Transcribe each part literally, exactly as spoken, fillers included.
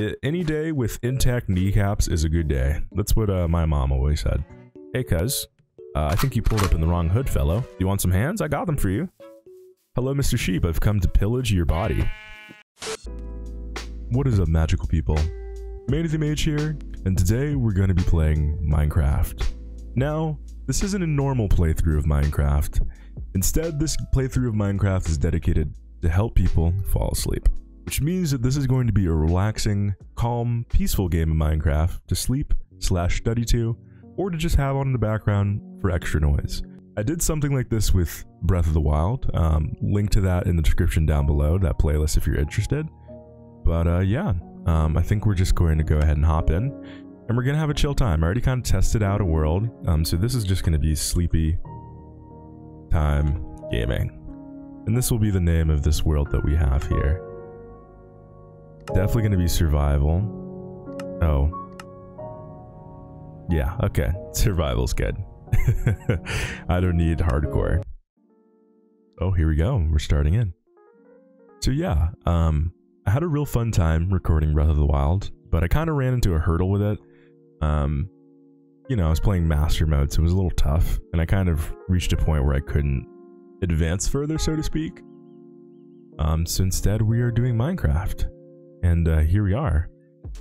It, any day with intact kneecaps is a good day. That's what uh, my mom always said. Hey, cuz. Uh, I think you pulled up in the wrong hood, fellow. You want some hands? I got them for you. Hello, Mister Sheep. I've come to pillage your body. What is up, magical people? Manny the Mage here, and today we're going to be playing Minecraft. Now, this isn't a normal playthrough of Minecraft. Instead, this playthrough of Minecraft is dedicated to help people fall asleep, which means that this is going to be a relaxing, calm, peaceful game of Minecraft to sleep slash study to, or to just have on in the background for extra noise. I did something like this with Breath of the Wild. Um, link to that in the description down below, that playlist if you're interested. But uh, yeah, um, I think we're just going to go ahead and hop in, and we're gonna have a chill time. I already kind of tested out a world, um, so this is just gonna be Sleepy Time Gaming. And this will be the name of this world that we have here. Definitely gonna be survival. Oh. Yeah, okay, survival's good. I don't need hardcore. Oh, here we go, we're starting in. So yeah, um, I had a real fun time recording Breath of the Wild, but I kind of ran into a hurdle with it. Um, you know, I was playing master mode, so it was a little tough, and I kind of reached a point where I couldn't advance further, so to speak. Um, so instead, we are doing Minecraft, and uh, here we are.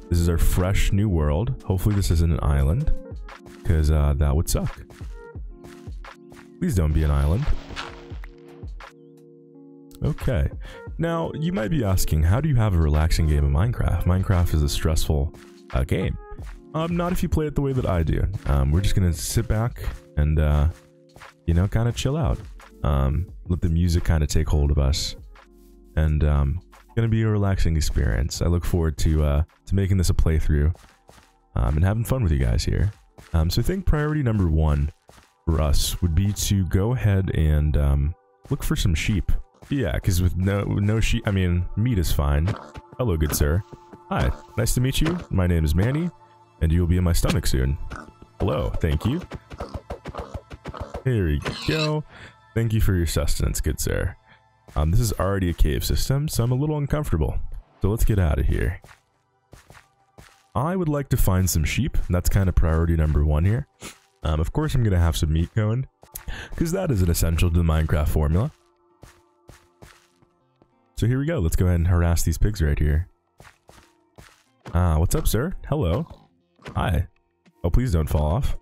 This is our fresh new world. Hopefully this isn't an island, because uh, that would suck. Please don't be an island. Okay. Now, you might be asking, how do you have a relaxing game of Minecraft? Minecraft is a stressful uh, game. Um, not if you play it the way that I do. Um, we're just going to sit back and, uh, you know, kind of chill out. Um, let the music kind of take hold of us. And, um... gonna be a relaxing experience. I look forward to uh, to making this a playthrough um, and having fun with you guys here. Um, so I think priority number one for us would be to go ahead and um, look for some sheep. Yeah, because with no no sheep, I mean meat is fine. Hello, good sir. Hi, nice to meet you. My name is Manny, and you will be in my stomach soon. Hello, thank you. Here we go. Thank you for your sustenance, good sir. Um, this is already a cave system, so I'm a little uncomfortable. So let's get out of here. I would like to find some sheep. That's kind of priority number one here. Um, of course, I'm going to have some meat going, because that is an essential to the Minecraft formula. So here we go. Let's go ahead and harass these pigs right here. Ah, what's up, sir? Hello. Hi. Oh, please don't fall off.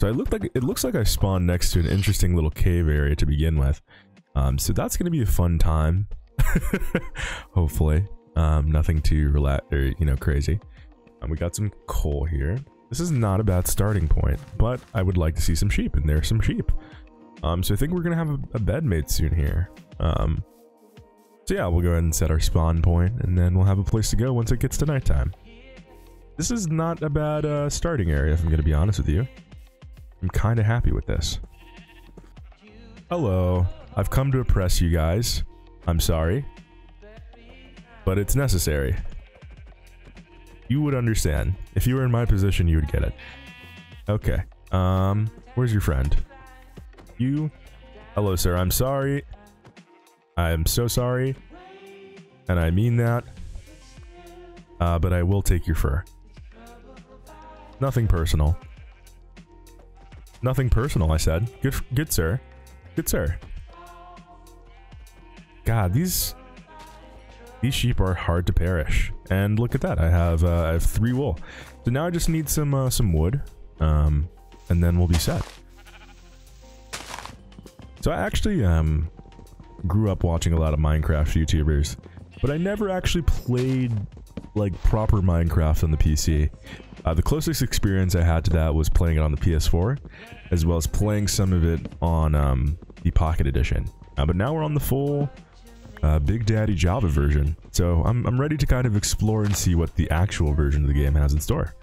So I look like, it looks like I spawned next to an interesting little cave area to begin with. Um, so that's going to be a fun time, hopefully. Um, nothing too relax or, you know, crazy. Um, we got some coal here. This is not a bad starting point, but I would like to see some sheep, and there's some sheep. Um, so I think we're going to have a, a bed made soon here. Um, so yeah, we'll go ahead and set our spawn point, and then we'll have a place to go once it gets to nighttime. This is not a bad uh, starting area, if I'm going to be honest with you. I'm kind of happy with this. Hello. I've come to oppress you guys. I'm sorry. But it's necessary. You would understand. If you were in my position, you would get it. Okay. Um, where's your friend? You? Hello, sir. I'm sorry. I am so sorry. And I mean that. Uh, but I will take your fur. Nothing personal. Nothing personal, I said. Good, good sir. Good sir. God, these these sheep are hard to perish. And look at that. I have uh, I have three wool. So now I just need some uh, some wood, um, and then we'll be set. So I actually um grew up watching a lot of Minecraft YouTubers, but I never actually played like proper Minecraft on the P C. Uh, the closest experience I had to that was playing it on the P S four, as well as playing some of it on um, the Pocket Edition. Uh, but now we're on the full uh, Big Daddy Java version, so I'm, I'm ready to kind of explore and see what the actual version of the game has in store.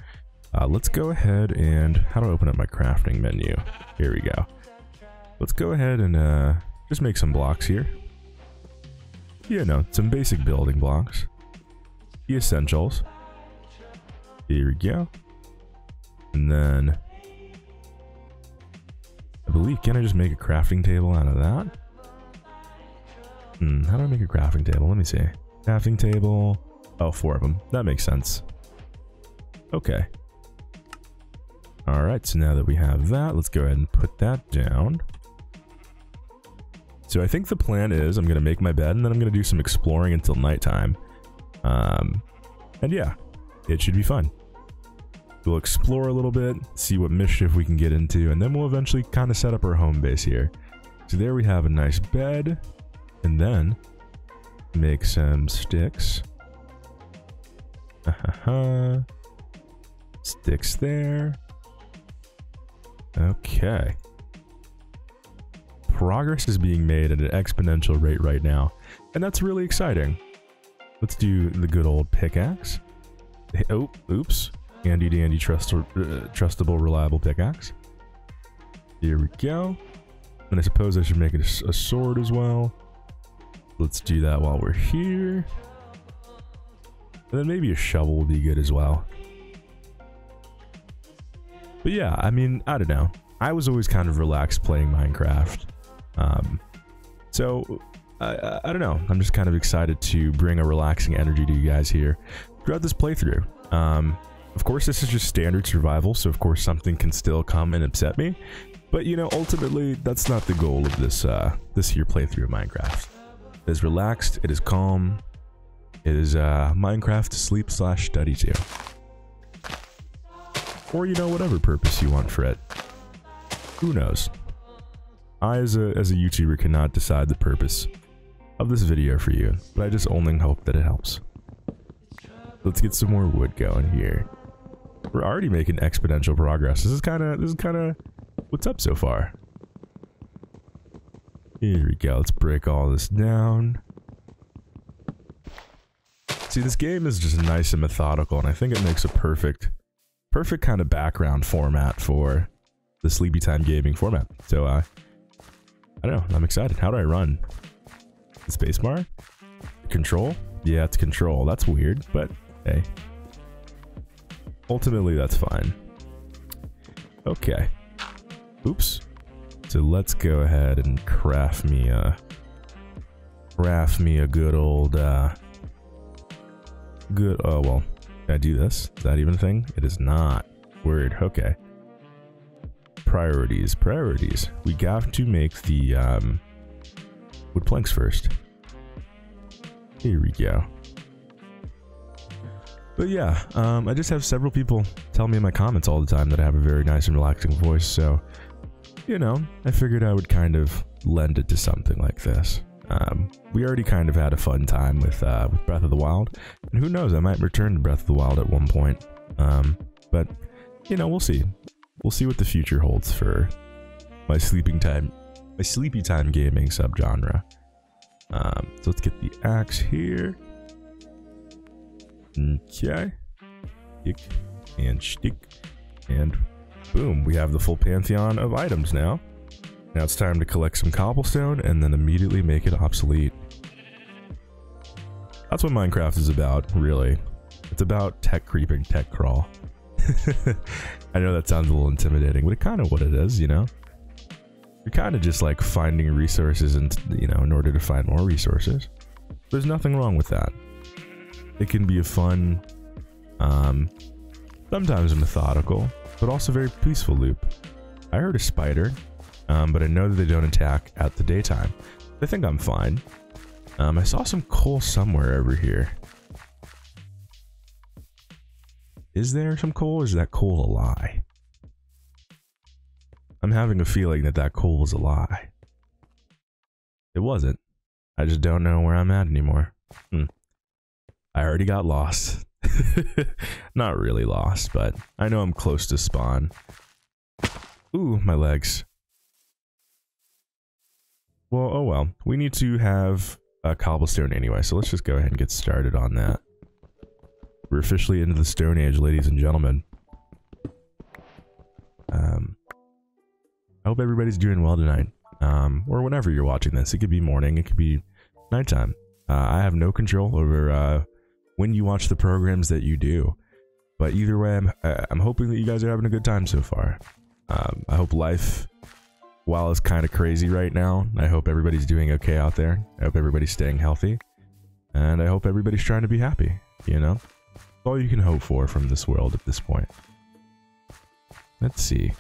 Uh, let's go ahead and... how do I open up my crafting menu? Here we go. Let's go ahead and uh, just make some blocks here. Yeah, no, some basic building blocks. The essentials. Here we go. And then I believe, can I just make a crafting table out of that? Hmm, how do I make a crafting table? Let me see. Crafting table. Oh, four of them. That makes sense. Okay. All right, so now that we have that, let's go ahead and put that down. So I think the plan is I'm going to make my bed and then I'm going to do some exploring until nighttime. Um, and yeah, it should be fun. We'll explore a little bit, see what mischief we can get into, and then we'll eventually kind of set up our home base here. So there we have a nice bed, and then make some sticks. Uh-huh. Sticks there. Okay. Progress is being made at an exponential rate right now, and that's really exciting. Let's do the good old pickaxe. Oh, oops. Handy dandy trust, uh, trustable, reliable pickaxe. Here we go. And I suppose I should make it a, a sword as well. Let's do that while we're here. And then maybe a shovel will be good as well. But yeah, I mean, I don't know. I was always kind of relaxed playing Minecraft. Um, so, I, I don't know. I'm just kind of excited to bring a relaxing energy to you guys here throughout this playthrough. Um, of course, this is just standard survival, so of course something can still come and upset me. But, you know, ultimately, that's not the goal of this, uh, this here playthrough of Minecraft. It is relaxed, it is calm, it is uh, Minecraft sleep slash study too. Or, you know, whatever purpose you want for it. Who knows? I, as a, as a YouTuber, cannot decide the purpose of this video for you, but I just only hope that it helps. Let's get some more wood going here. We're already making exponential progress. This is kind of, this is kind of what's up so far. Here we go. Let's break all this down. See, this game is just nice and methodical, and I think it makes a perfect, perfect kind of background format for the Sleepy Time Gaming format. So, uh, I don't know. I'm excited. How do I run? The space bar? Control? Yeah, it's control. That's weird, but hey. Ultimately, that's fine. Okay. Oops. So let's go ahead and craft me a, craft me a good old, uh, good, oh, well, did I do this? Is that even a thing? It is not. Word. Okay. Priorities, priorities. We got to make the, um, wood planks first. Here we go. But yeah, um, I just have several people tell me in my comments all the time that I have a very nice and relaxing voice, so, you know, I figured I would kind of lend it to something like this. Um, we already kind of had a fun time with, uh, with Breath of the Wild, and who knows, I might return to Breath of the Wild at one point. Um, but, you know, we'll see. We'll see what the future holds for my sleeping time, my Sleepy Time Gaming subgenre. Um, so let's get the axe here. Okay. Stick and stick and boom. We have the full pantheon of items now. Now it's time to collect some cobblestone and then immediately make it obsolete. That's what Minecraft is about, really. It's about tech creeping, tech crawl. I know that sounds a little intimidating, but it's kind of what it is, you know? You're kind of just like finding resources and, you know, in order to find more resources. There's nothing wrong with that. It can be a fun, um, sometimes methodical, but also very peaceful loop. I heard a spider, um, but I know that they don't attack at the daytime. I think I'm fine. Um, I saw some coal somewhere over here. Is there some coal, or is that coal a lie? I'm having a feeling that that coal was a lie. It wasn't. I just don't know where I'm at anymore. Hmm. I already got lost. Not really lost, but I know I'm close to spawn. Ooh, my legs. Well, oh well. We need to have a cobblestone anyway, so let's just go ahead and get started on that. We're officially into the Stone Age, ladies and gentlemen. Um, I hope everybody's doing well tonight, um, or whenever you're watching this. It could be morning, it could be nighttime. Uh, I have no control over, uh, when you watch the programs that you do, but either way, I'm, I'm hoping that you guys are having a good time so far. Um, I hope life, while it's kind of crazy right now, I hope everybody's doing okay out there. I hope everybody's staying healthy, and I hope everybody's trying to be happy. you know? That's all you can hope for from this world at this point. Let's see.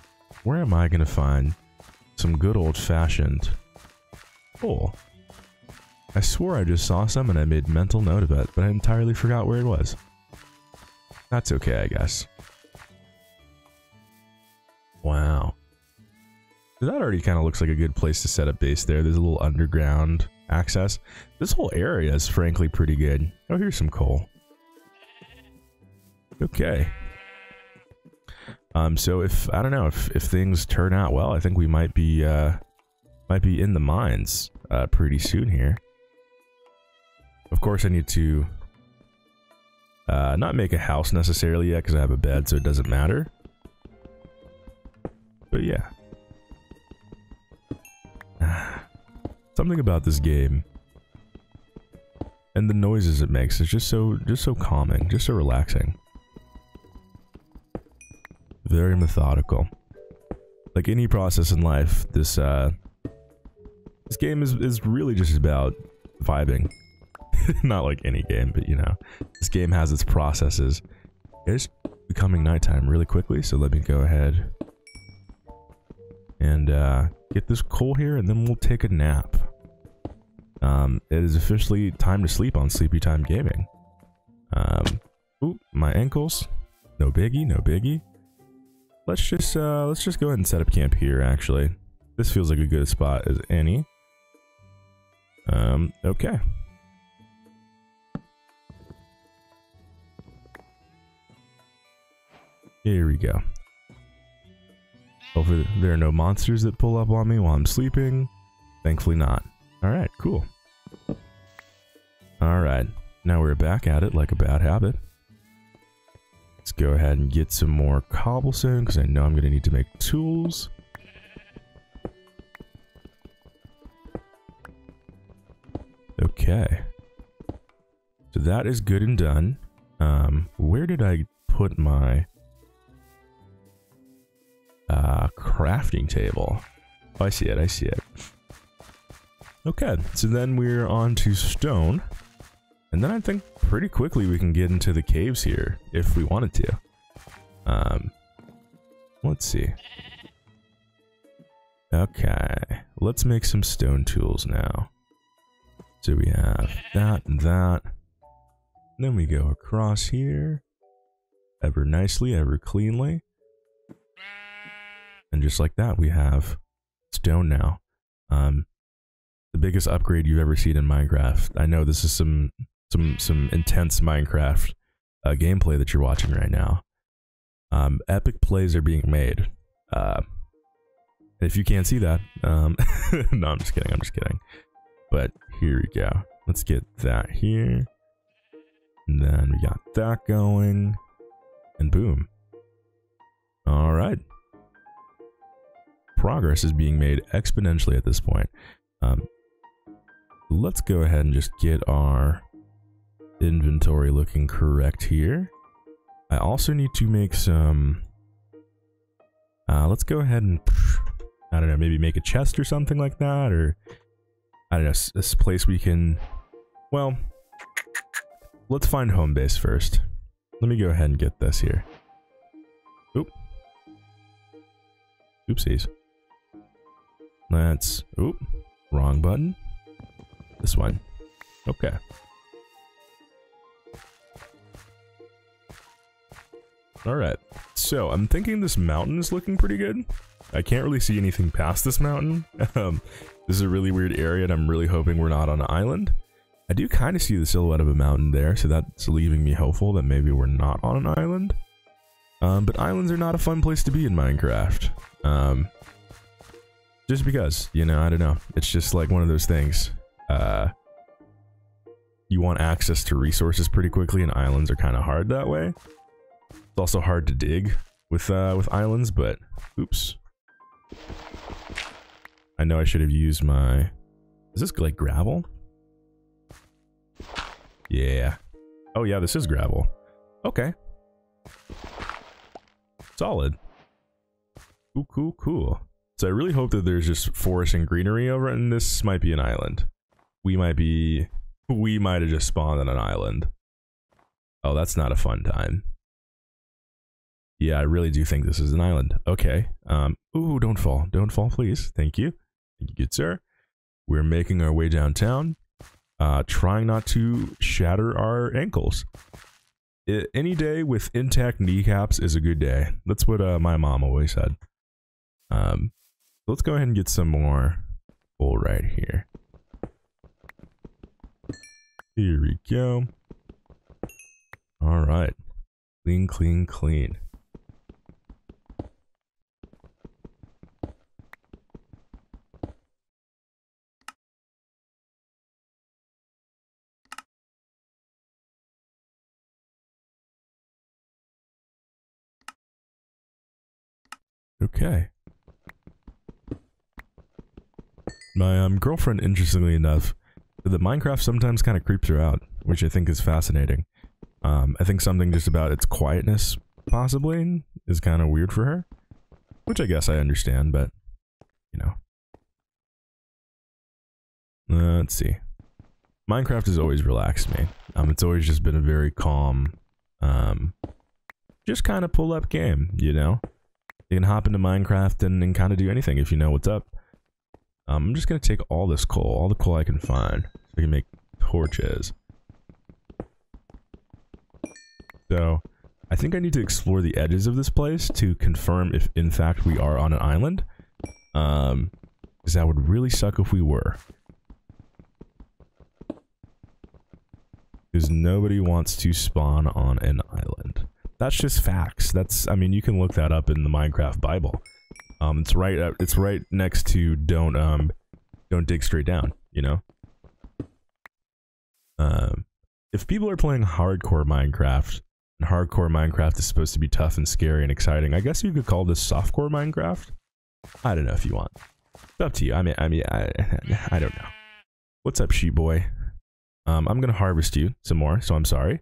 Where am I gonna find some good old-fashioned coal? I swore I just saw some and I made mental note of it, but I entirely forgot where it was. That's okay, I guess. Wow. So that already kind of looks like a good place to set up base there. There's a little underground access. This whole area is frankly pretty good. Oh, here's some coal. Okay. Um, so if, I don't know, if, if things turn out well, I think we might be, uh, might be in the mines, uh, pretty soon here. Of course I need to, uh, not make a house necessarily yet, because I have a bed, so it doesn't matter. But yeah. Something about this game and the noises it makes is just so, just so calming, just so relaxing. Very methodical. Like any process in life, this uh, this game is, is really just about vibing. Not like any game, but you know, this game has its processes. It's becoming nighttime really quickly, so let me go ahead and uh, get this coal here, and then we'll take a nap. Um, it is officially time to sleep on Sleepy Time Gaming. Um, oop, my ankles. No biggie, no biggie. Let's just uh, let's just go ahead and set up camp here. Actually, this feels like a good spot as any. Um, okay. Here we go. Hopefully there are no monsters that pull up on me while I'm sleeping. Thankfully not. All right, cool. All right, now we're back at it like a bad habit. Let's go ahead and get some more cobblestone, because I know I'm going to need to make tools. Okay. So that is good and done. Um, where did I put my uh, crafting table? Oh, I see it, I see it. Okay, so then we're on to stone. And then I think pretty quickly we can get into the caves here if we wanted to. Um, let's see. Okay, let's make some stone tools now. So we have that and that. And then we go across here, ever nicely, ever cleanly. And just like that, we have stone now. Um, the biggest upgrade you've ever seen in Minecraft. I know this is some... Some, some intense Minecraft uh, gameplay that you're watching right now. Um, epic plays are being made. Uh, if you can't see that, um, no, I'm just kidding, I'm just kidding. But here we go. Let's get that here. And then we got that going. And boom. All right. Progress is being made exponentially at this point. Um, let's go ahead and just get our inventory looking correct here. I also need to make some uh let's go ahead and I don't know, maybe make a chest or something like that, or I don't know, this place we can, well, let's find home base first. Let me go ahead and get this here. Oop. Oopsies. Let's, oop, wrong button. This one. Okay. Alright, so I'm thinking this mountain is looking pretty good. I can't really see anything past this mountain. Um, this is a really weird area, and I'm really hoping we're not on an island. I do kind of see the silhouette of a mountain there, so that's leaving me hopeful that maybe we're not on an island. Um, but islands are not a fun place to be in Minecraft. Um, just because, you know, I don't know. It's just like one of those things. Uh, you want access to resources pretty quickly, and islands are kind of hard that way. It's also hard to dig with uh, with islands, but oops. I know I should have used my... Is this like gravel? Yeah. Oh yeah, this is gravel. Okay. Solid. Cool, cool, cool. So I really hope that there's just forest and greenery over it, and this might be an island. We might be... We might have just spawned on an island. Oh, that's not a fun time. Yeah, I really do think this is an island. Okay. Um, ooh, don't fall. Don't fall, please. Thank you. Thank you, good sir. We're making our way downtown, uh, trying not to shatter our ankles. It, any day with intact kneecaps is a good day. That's what uh, my mom always said. Um, let's go ahead and get some more wool right here. Here we go. All right. Clean, clean, clean. Okay. My um, girlfriend, interestingly enough, said that Minecraft sometimes kind of creeps her out, which I think is fascinating. Um, I think something just about its quietness, possibly, is kind of weird for her. Which I guess I understand, but, you know. Uh, let's see. Minecraft has always relaxed me. Um, it's always just been a very calm, um, just kind of pull-up game, you know? You can hop into Minecraft and, and kind of do anything if you know what's up. Um, I'm just going to take all this coal, all the coal I can find, so I can make torches. So, I think I need to explore the edges of this place to confirm if, in fact, we are on an island. Um, because that would really suck if we were. Because nobody wants to spawn on an island. That's just facts. That's, I mean, you can look that up in the Minecraft Bible. Um, it's right, it's right next to don't, um, don't dig straight down, you know? Um, if people are playing hardcore Minecraft, and hardcore Minecraft is supposed to be tough and scary and exciting, I guess you could call this softcore Minecraft? I don't know if you want. It's up to you. I mean, I mean, I, I don't know. What's up, sheep boy? Um, I'm gonna harvest you some more, so I'm sorry.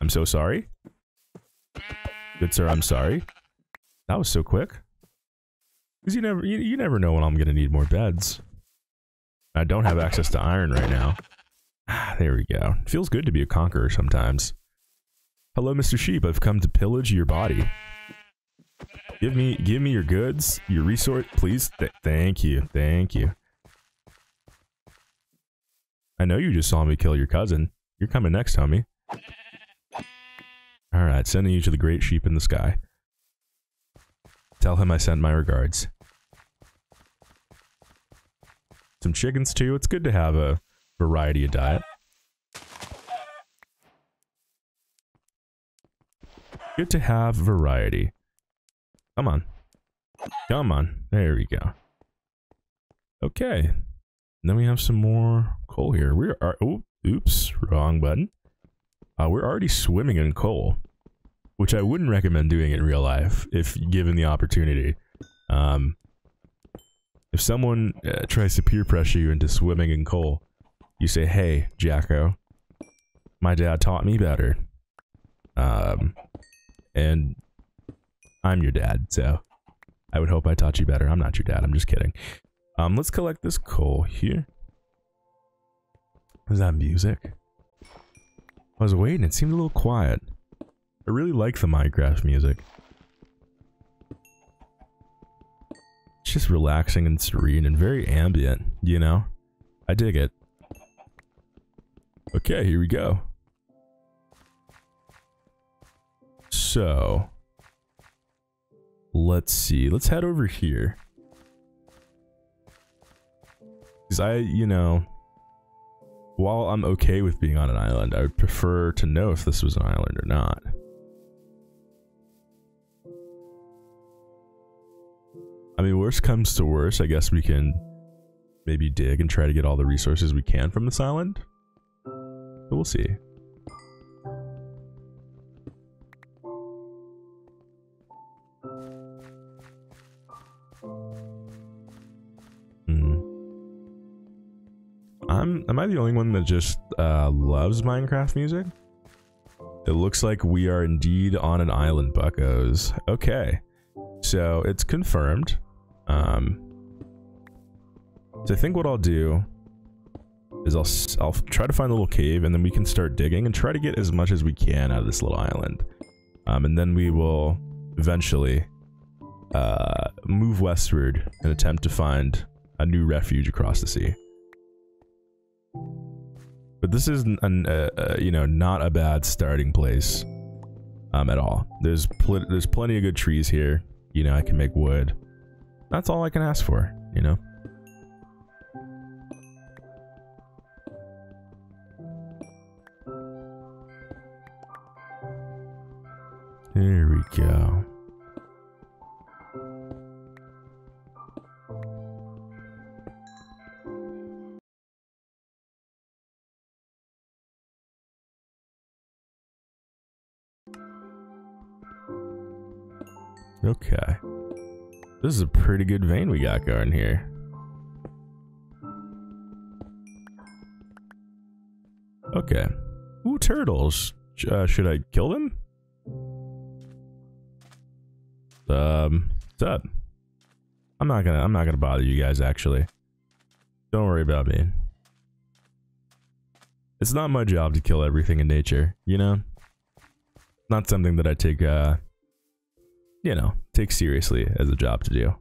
I'm so sorry. Good sir, I'm sorry. That was so quick. Because you never, you, you never know when I'm gonna need more beds. I don't have access to iron right now. Ah, there we go. It feels good to be a conqueror sometimes. Hello, Mister Sheep. I've come to pillage your body. Give me, give me your goods, your resource, please. Th thank you, thank you. I know you just saw me kill your cousin. You're coming next, homie. Alright, sending you to the great sheep in the sky. Tell him I sent my regards. Some chickens too. It's good to have a variety of diet. Good to have variety. Come on. Come on. There we go. Okay. And then we have some more coal here. We are... Oh, oops. Wrong button. Uh, we're already swimming in coal, which I wouldn't recommend doing in real life if given the opportunity. Um, if someone uh, tries to peer pressure you into swimming in coal, you say, "Hey, Jacko, my dad taught me better, um, and I'm your dad, so I would hope I taught you better." I'm not your dad. I'm just kidding. Um, let's collect this coal here. Is that music? I was waiting, it seemed a little quiet. I really like the Minecraft music. It's just relaxing and serene and very ambient, you know? I dig it. Okay, here we go. So, let's see. Let's head over here. Because I, you know... While I'm okay with being on an island, I would prefer to know if this was an island or not. I mean, worst comes to worst, I guess we can maybe dig and try to get all the resources we can from this island. But we'll see. I'm, am I the only one that just uh, loves Minecraft music? It looks like we are indeed on an island, buckos. Okay, so it's confirmed. Um, so I think what I'll do is I'll, I'll try to find a little cave, and then we can start digging and try to get as much as we can out of this little island. Um, and then we will eventually uh, move westward and attempt to find a new refuge across the sea. But this is, an, uh, uh, you know, not a bad starting place um, at all. There's pl there's plenty of good trees here. You know, I can make wood. That's all I can ask for, you know. There we go. Okay. This is a pretty good vein we got going here. Okay. Ooh, turtles. Uh, should I kill them? Um, what's up? I'm not gonna, I'm not gonna bother you guys, actually. Don't worry about me. It's not my job to kill everything in nature, you know? Not something that I take, uh, you know, take seriously as a job to do.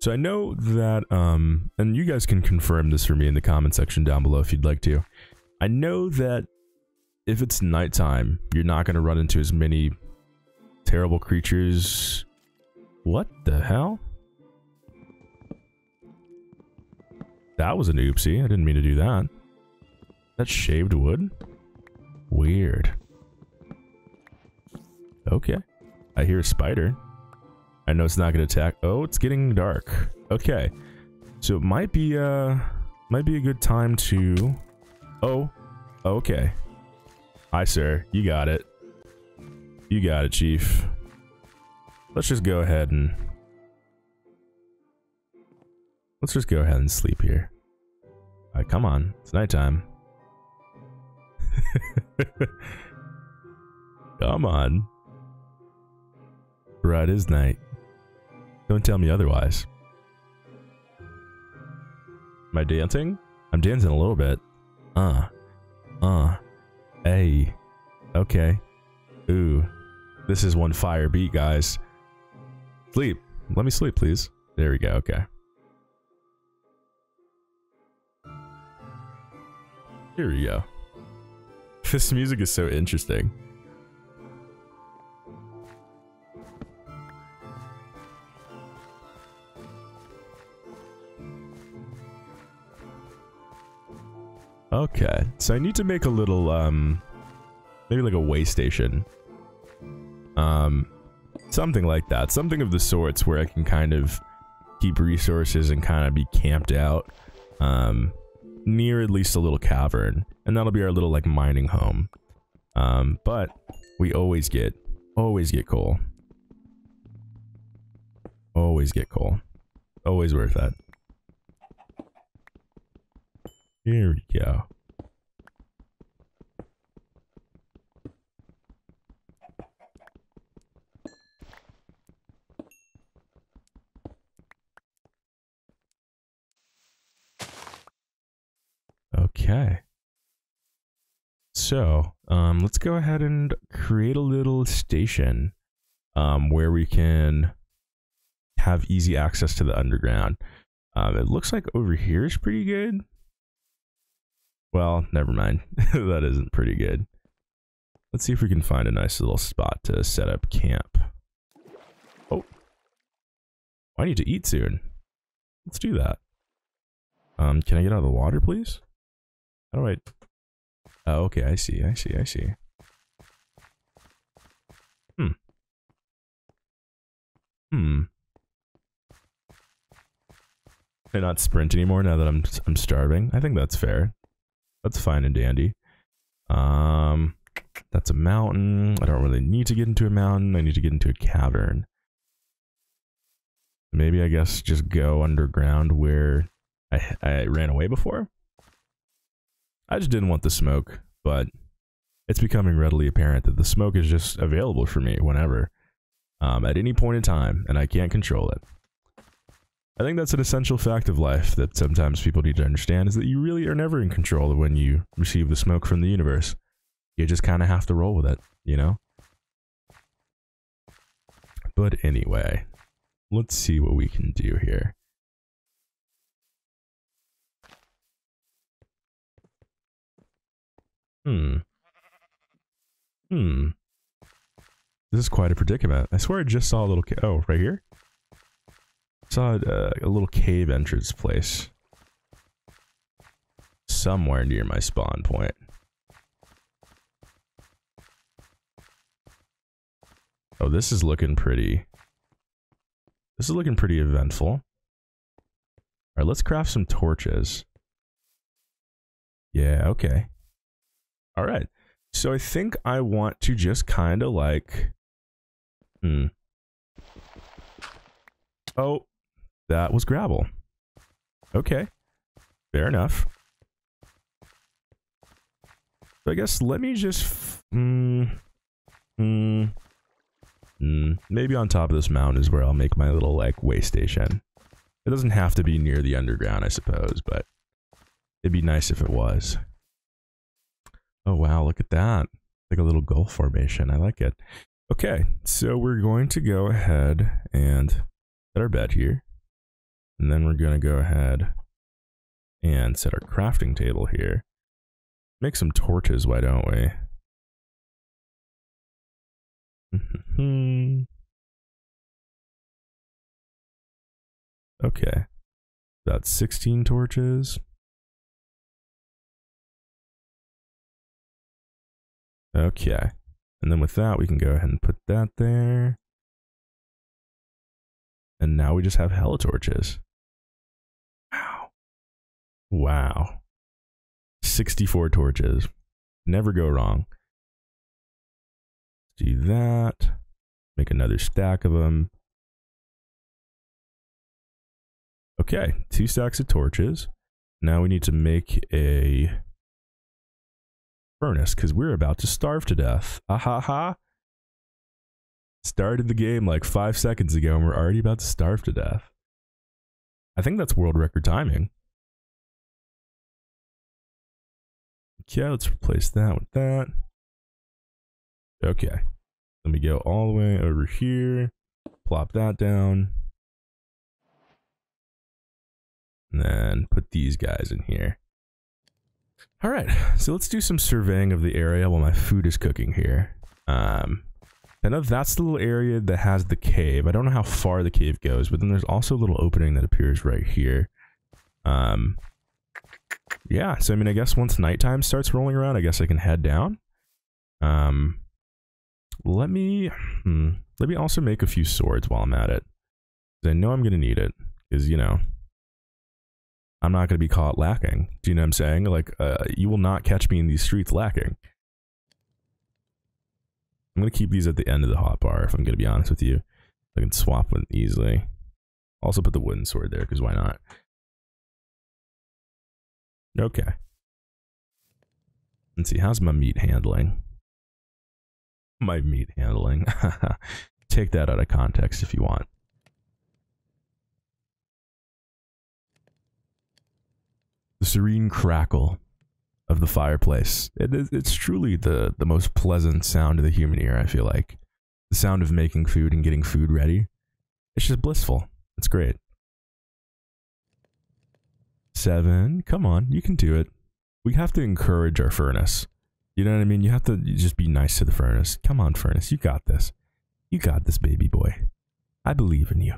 So I know that, um, and you guys can confirm this for me in the comment section down below if you'd like to. I know that if it's nighttime, you're not going to run into as many terrible creatures. What the hell? That was an oopsie. I didn't mean to do that. That's shaved wood? Weird. Okay. I hear a spider. I know it's not going to attack. Oh, it's getting dark. Okay. So it might be, uh, might be a good time to... Oh. Okay. Hi, sir. You got it. You got it, Chief. Let's just go ahead and... Let's just go ahead and sleep here. Alright, come on. It's nighttime. Come on. Right, it is night. Don't tell me otherwise. Am I dancing? I'm dancing a little bit. Uh. Uh. Hey, okay. Ooh, this is one fire beat, guys. Sleep. Let me sleep, please. There we go. Okay. Here we go. This music is so interesting. Okay, so I need to make a little, um, maybe like a way station. Um, something like that. Something of the sorts where I can kind of keep resources and kind of be camped out, um, near at least a little cavern. And that'll be our little, like, mining home. Um, but we always get, always get coal. Always get coal. Always worth that. Here we go. Okay. So, um, let's go ahead and create a little station, um, where we can have easy access to the underground. Um, it looks like over here is pretty good. Well, never mind. That isn't pretty good. Let's see if we can find a nice little spot to set up camp. Oh. I need to eat soon. Let's do that. Um, can I get out of the water, please? All right. Oh, okay, I see, I see, I see. Hmm. Hmm. Can I not sprint anymore now that I'm I'm starving? I think that's fair. That's fine and dandy. Um, that's a mountain. I don't really need to get into a mountain. I need to get into a cavern. Maybe I guess just go underground where I, I ran away before. I just didn't want the smoke, but it's becoming readily apparent that the smoke is just available for me whenever, um, at any point in time, and I can't control it. I think that's an essential fact of life that sometimes people need to understand, is that you really are never in control when you receive the smoke from the universe. You just kind of have to roll with it, you know? But anyway, let's see what we can do here. Hmm. Hmm. This is quite a predicament. I swear I just saw a little... Oh, right here? Saw uh, a little cave entrance place. Somewhere near my spawn point. Oh, this is looking pretty... This is looking pretty eventful. Alright, let's craft some torches. Yeah, okay. Alright. So I think I want to just kind of like... Hmm. Oh. That was gravel. Okay. Fair enough. So I guess let me just... Hmm. Hmm. Hmm. Maybe on top of this mountain is where I'll make my little, like, way station. It doesn't have to be near the underground, I suppose, but... It'd be nice if it was. Oh, wow, look at that. Like a little gulf formation. I like it. Okay, so we're going to go ahead and set our bed here. And then we're going to go ahead and set our crafting table here. Make some torches, why don't we? Okay. That's sixteen torches. Okay. And then with that, we can go ahead and put that there. And now we just have hella torches. Wow. Wow. sixty-four torches. Never go wrong. Do that. Make another stack of them. Okay, two stacks of torches. Now we need to make a furnace because we're about to starve to death. Ah ha ha. Started the game like five seconds ago and we're already about to starve to death. I think that's world record timing. Okay, let's replace that with that. Okay, let me go all the way over here, plop that down, and then put these guys in here. All right, so let's do some surveying of the area while my food is cooking here. Um, I know that's the little area that has the cave. I don't know how far the cave goes, but then there's also a little opening that appears right here. Um, yeah, so I mean, I guess once nighttime starts rolling around, I guess I can head down. Um... Let me, hmm, let me also make a few swords while I'm at it. Because I know I'm going to need it. Because, you know, I'm not going to be caught lacking. Do you know what I'm saying? Like, uh, you will not catch me in these streets lacking. I'm going to keep these at the end of the hotbar, if I'm going to be honest with you. I can swap them easily. Also put the wooden sword there, because why not? Okay. Let's see, how's my meat handling? My meat handling. Take that out of context if you want. The serene crackle of the fireplace. It is, it's truly the, the most pleasant sound of the human ear, I feel like. The sound of making food and getting food ready. It's just blissful. It's great. Seven. Come on, you can do it. We have to encourage our furnace. You know what I mean? You have to just be nice to the furnace. Come on, furnace. You got this. You got this, baby boy. I believe in you.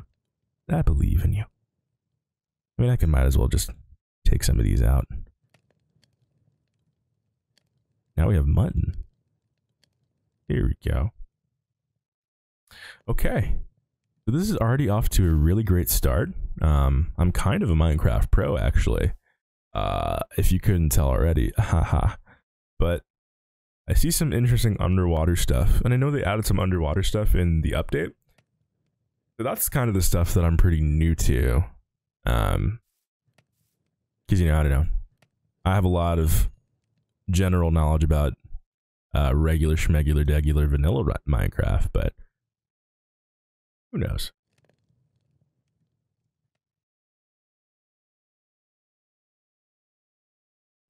I believe in you. I mean, I can might as well just take some of these out. Now we have mutton. Here we go. Okay. So this is already off to a really great start. Um, I'm kind of a Minecraft pro, actually. Uh, if you couldn't tell already. Haha. But I see some interesting underwater stuff, and I know they added some underwater stuff in the update. So that's kind of the stuff that I'm pretty new to. Um, because, you know, I don't know. I have a lot of general knowledge about uh, regular, schmegular, degular, vanilla Minecraft, but who knows?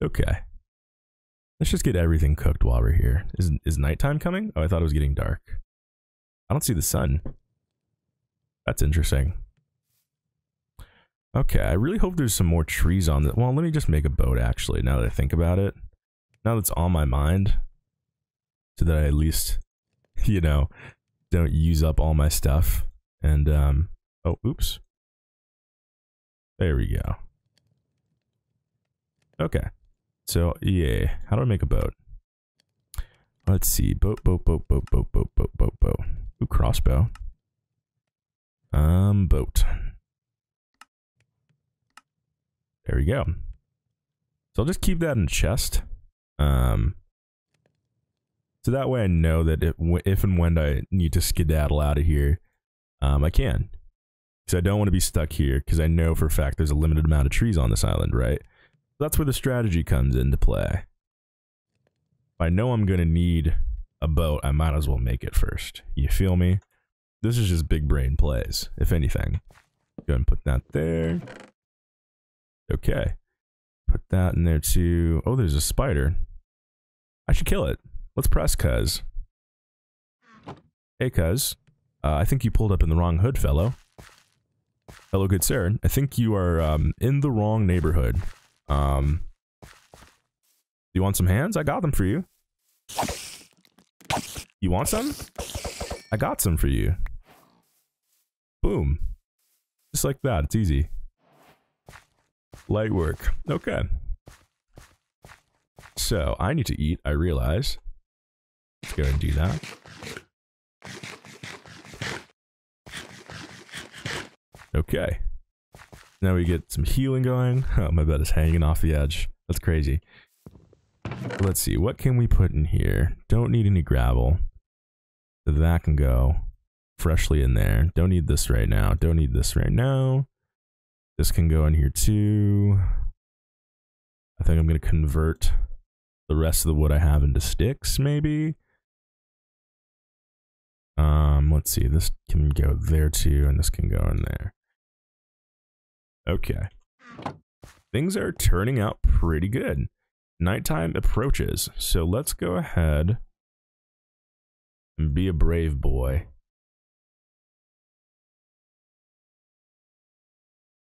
Okay. Let's just get everything cooked while we're here. Is, is nighttime coming? Oh, I thought it was getting dark. I don't see the sun. That's interesting. Okay, I really hope there's some more trees on that. Well, let me just make a boat, actually, now that I think about it. Now that's on my mind. So that I at least, you know, don't use up all my stuff. And, um, oh, oops. There we go. Okay. So, yeah. How do I make a boat? Let's see. Boat, boat, boat, boat, boat, boat, boat, boat, boat. Ooh, crossbow. Um, boat. There we go. So I'll just keep that in chest. Um, so that way I know that if, if and when I need to skedaddle out of here, um, I can. Because I don't want to be stuck here, because I know for a fact there's a limited amount of trees on this island, right? So that's where the strategy comes into play. If I know I'm going to need a boat, I might as well make it first. You feel me? This is just big brain plays, if anything. Go ahead and put that there. Okay. Put that in there too. Oh, there's a spider. I should kill it. Let's press cuz. Hey cuz. Uh, I think you pulled up in the wrong hood, fellow. Hello, good sir. I think you are um, in the wrong neighborhood. Um, you want some hands? I got them for you. You want some? I got some for you. Boom. Just like that. It's easy. Light work. Okay. So, I need to eat, I realize. Let's go and do that. Okay. Now we get some healing going. Oh, my bed is hanging off the edge. That's crazy. Let's see. What can we put in here? Don't need any gravel. So that can go freshly in there. Don't need this right now. Don't need this right now. This can go in here too. I think I'm going to convert the rest of the wood I have into sticks, maybe. Um, let's see. This can go there too, and this can go in there. Okay. Things are turning out pretty good. Nighttime approaches, so let's go ahead and be a brave boy.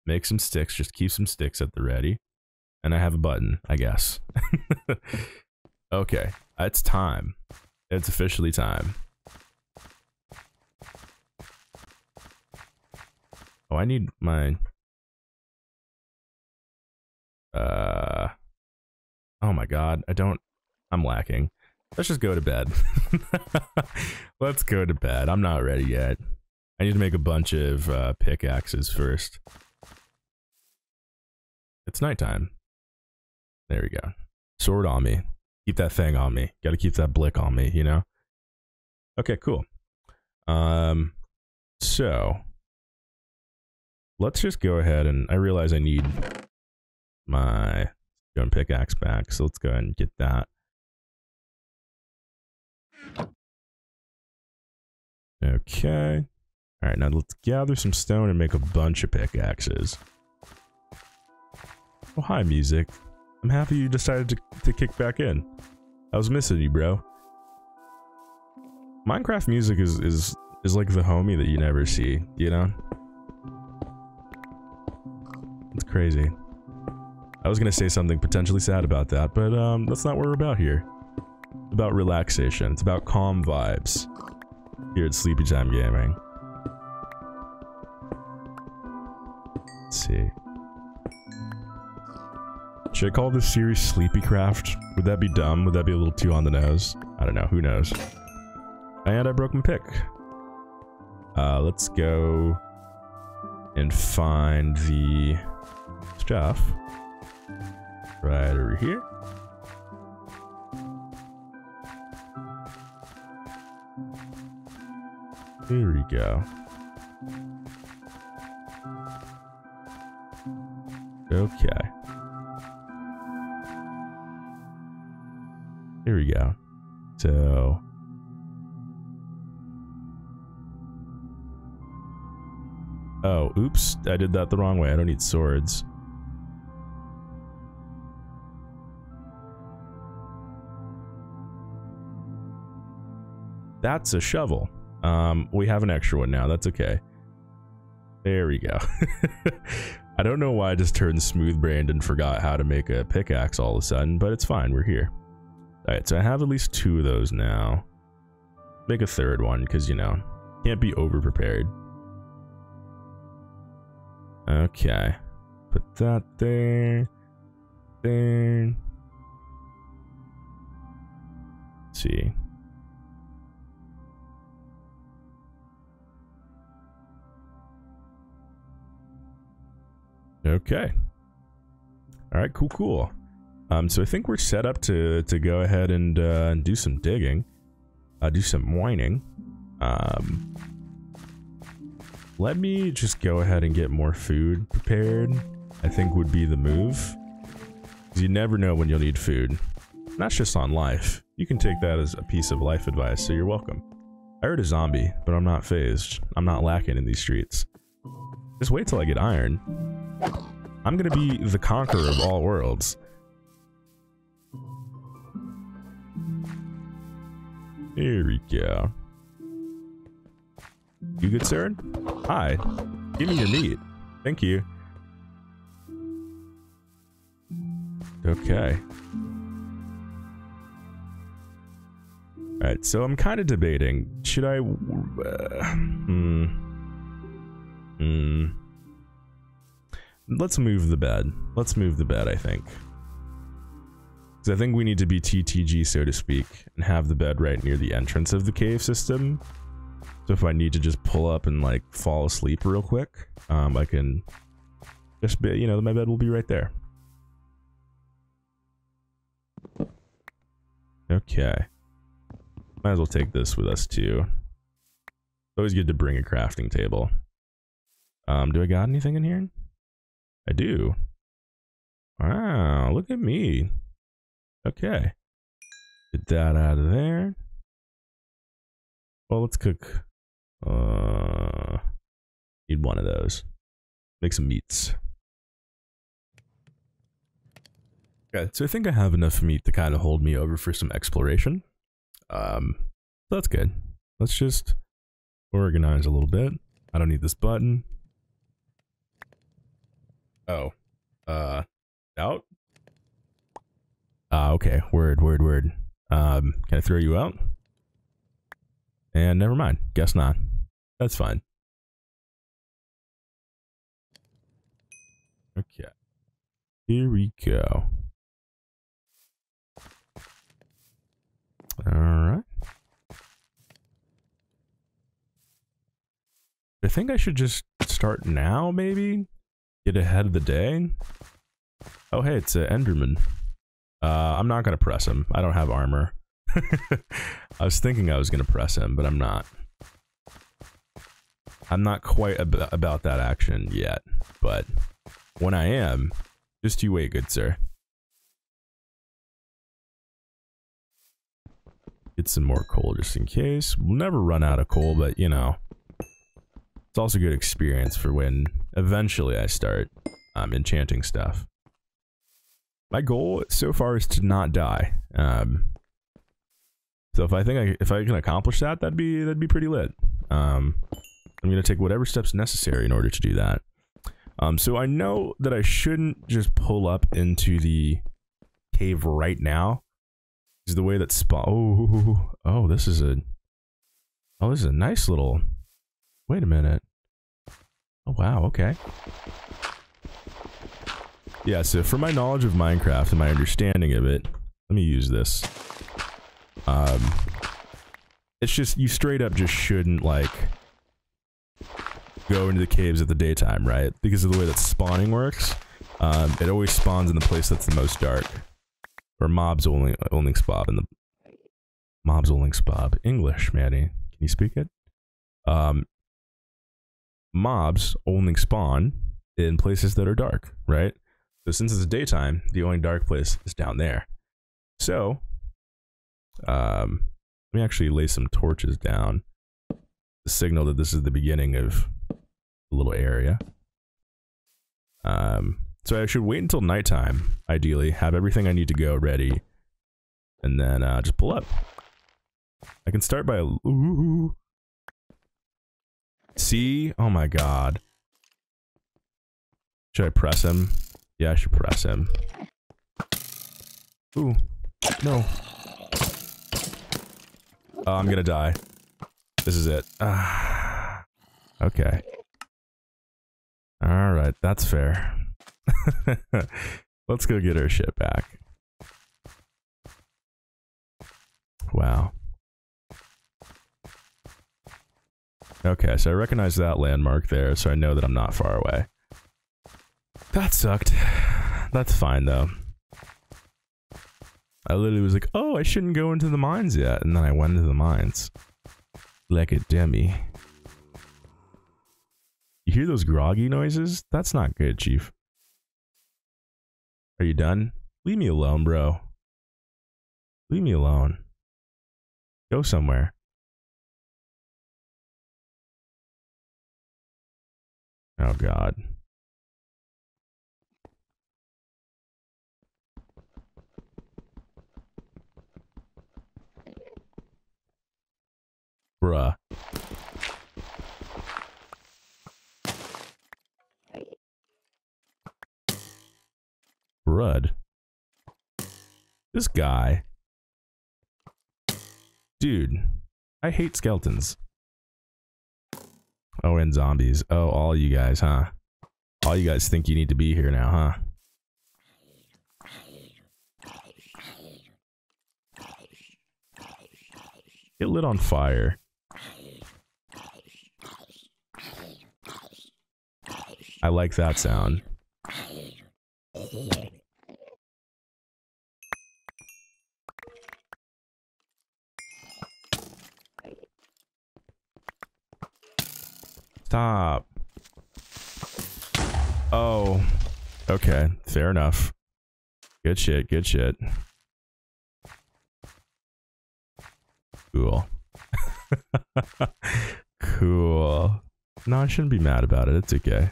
Make some sticks, just keep some sticks at the ready. And I have a button, I guess. Okay, it's time. It's officially time. Oh, I need my... Uh... Oh my god, I don't... I'm lacking. Let's just go to bed. Let's go to bed. I'm not ready yet. I need to make a bunch of uh, pickaxes first. It's nighttime. There we go. Sword on me. Keep that thing on me. Gotta keep that blick on me, you know? Okay, cool. Um, so. Let's just go ahead and I realize I need my stone pickaxe back, so let's go ahead and get that. Okay. Alright, now let's gather some stone and make a bunch of pickaxes. Oh, hi, music. I'm happy you decided to, to kick back in. I was missing you, bro. Minecraft music is, is, is like the homie that you never see, you know? It's crazy. I was gonna say something potentially sad about that, but um, that's not what we're about here. It's about relaxation. It's about calm vibes. Here at Sleepy Time Gaming. Let's see. Should I call this series Sleepycraft? Would that be dumb? Would that be a little too on the nose? I don't know. Who knows? And I broke my pick. Uh, let's go and find the stuff right over here. There we go. Okay. Here we go. So, oh, oops, I did that the wrong way. I don't need swords. That's a shovel. Um, we have an extra one now. That's okay. There we go. I don't know why I just turned smooth brained and forgot how to make a pickaxe all of a sudden, but it's fine. We're here. All right. So I have at least two of those now. Make a third one because, you know, can't be over prepared. Okay. Put that there. There. Let's see. Okay. All right, cool, cool. Um, so I think we're set up to, to go ahead and, uh, and do some digging. Uh, do some mining. Um, let me just go ahead and get more food prepared, I think would be the move. 'Cause you never know when you'll need food. And that's just on life. You can take that as a piece of life advice, so you're welcome. I heard a zombie, but I'm not phased. I'm not lacking in these streets. Just wait till I get iron. I'm gonna be the conqueror of all worlds. Here we go. You good, sir? Hi. Give me your meat. Thank you. Okay. Alright, so I'm kind of debating. Should I... Uh, hmm. Hmm. Let's move the bed. Let's move the bed, I think. Because I think we need to be T T G, so to speak, and have the bed right near the entrance of the cave system. So if I need to just pull up and, like, fall asleep real quick, um, I can just be, you know, my bed will be right there. Okay. Might as well take this with us, too. It's always good to bring a crafting table. Um, do I got anything in here? I do. Wow, look at me. Okay. Get that out of there. Well, let's cook. Uh, need one of those. Make some meats. Okay, so I think I have enough meat to kind of hold me over for some exploration. Um, so that's good. Let's just organize a little bit. I don't need this button. Oh, uh, out? Ah, uh, okay. Word, word, word. Um, can I throw you out? And never mind. Guess not. That's fine. Okay. Here we go. Alright. I think I should just start now, maybe? Get ahead of the day. Oh, hey, it's an Enderman. Uh, I'm not going to press him. I don't have armor. I was thinking I was going to press him, but I'm not. I'm not quite ab about that action yet, but when I am, just you wait, good sir. Get some more coal just in case. We'll never run out of coal, but you know. It's also good experience for when eventually I start um, enchanting stuff. My goal so far is to not die. Um, so if I think I, if I can accomplish that, that'd be that'd be pretty lit. Um, I'm gonna take whatever steps necessary in order to do that. Um, so I know that I shouldn't just pull up into the cave right now. Is the way that spawn. Oh, oh, this is a oh, this is a nice little. Wait a minute. Oh, wow, okay. Yeah, so for my knowledge of Minecraft and my understanding of it, let me use this. Um, it's just, you straight up just shouldn't, like, go into the caves at the daytime, right? Because of the way that spawning works, um, it always spawns in the place that's the most dark. Or mobs only, only spawn in the... Mobs only spawn. English, Manny. Can you speak it? Um... Mobs only spawn in places that are dark, right? So since it's daytime, the only dark place is down there. So, um, let me actually lay some torches down to signal that this is the beginning of the little area. Um, so I should wait until nighttime, ideally, have everything I need to go ready, and then uh, just pull up. I can start by... Ooh. See? Oh my god. Should I press him? Yeah, I should press him. Ooh. No. Oh, I'm gonna die. This is it. Ah. Okay. Alright, that's fair. Let's go get our shit back. Wow. Okay, so I recognize that landmark there, so I know that I'm not far away. That sucked. That's fine, though. I literally was like, oh, I shouldn't go into the mines yet, and then I went into the mines. Like a dummy. You hear those groggy noises? That's not good, Chief. Are you done? Leave me alone, bro. Leave me alone. Go somewhere. Oh god. Bruh. Brud. This guy. Dude. I hate skeletons. Oh, and zombies. Oh, all you guys, huh? All you guys think you need to be here now, huh? Get lit on fire. I like that sound. Stop. Oh. Okay. Fair enough. Good shit. Good shit. Cool. Cool. No, I shouldn't be mad about it. It's okay.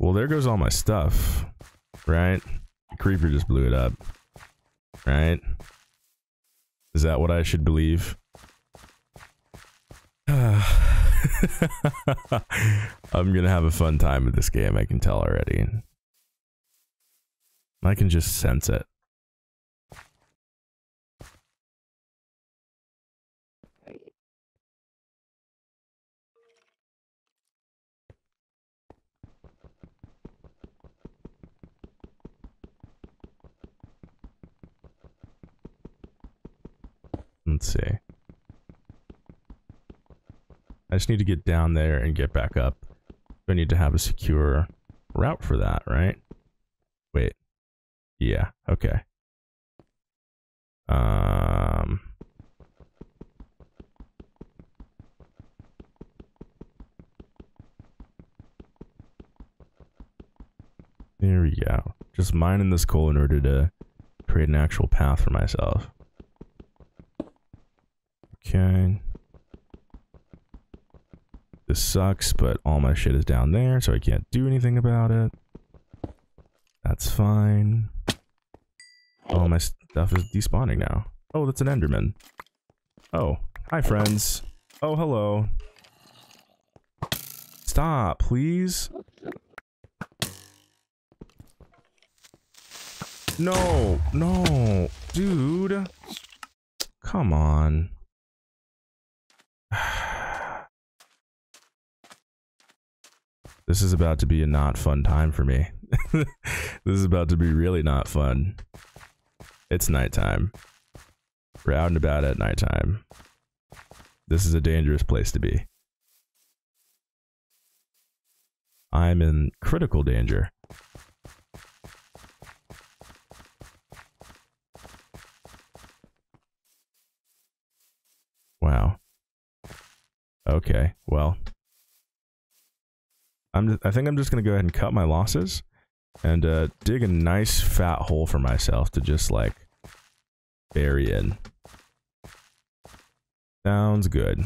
Well, there goes all my stuff. Right? The creeper just blew it up. Right? Is that what I should believe? I'm gonna have a fun time with this game, I can tell already. I can just sense it. Let's see. I just need to get down there and get back up. I need to have a secure route for that, right? Wait. Yeah, okay. Um... There we go. Just mining this coal in order to create an actual path for myself. Okay. This sucks, but all my shit is down there, so I can't do anything about it. That's fine. All my stuff is despawning now. Oh, that's an Enderman. Oh, hi friends. Oh, hello. Stop, please. No, no, dude. Come on. This is about to be a not fun time for me. This is about to be really not fun. It's nighttime. We're out and about at nighttime. This is a dangerous place to be. I'm in critical danger. Wow. Okay, well. I'm, I think I'm just going to go ahead and cut my losses and uh, dig a nice fat hole for myself to just like bury in. Sounds good.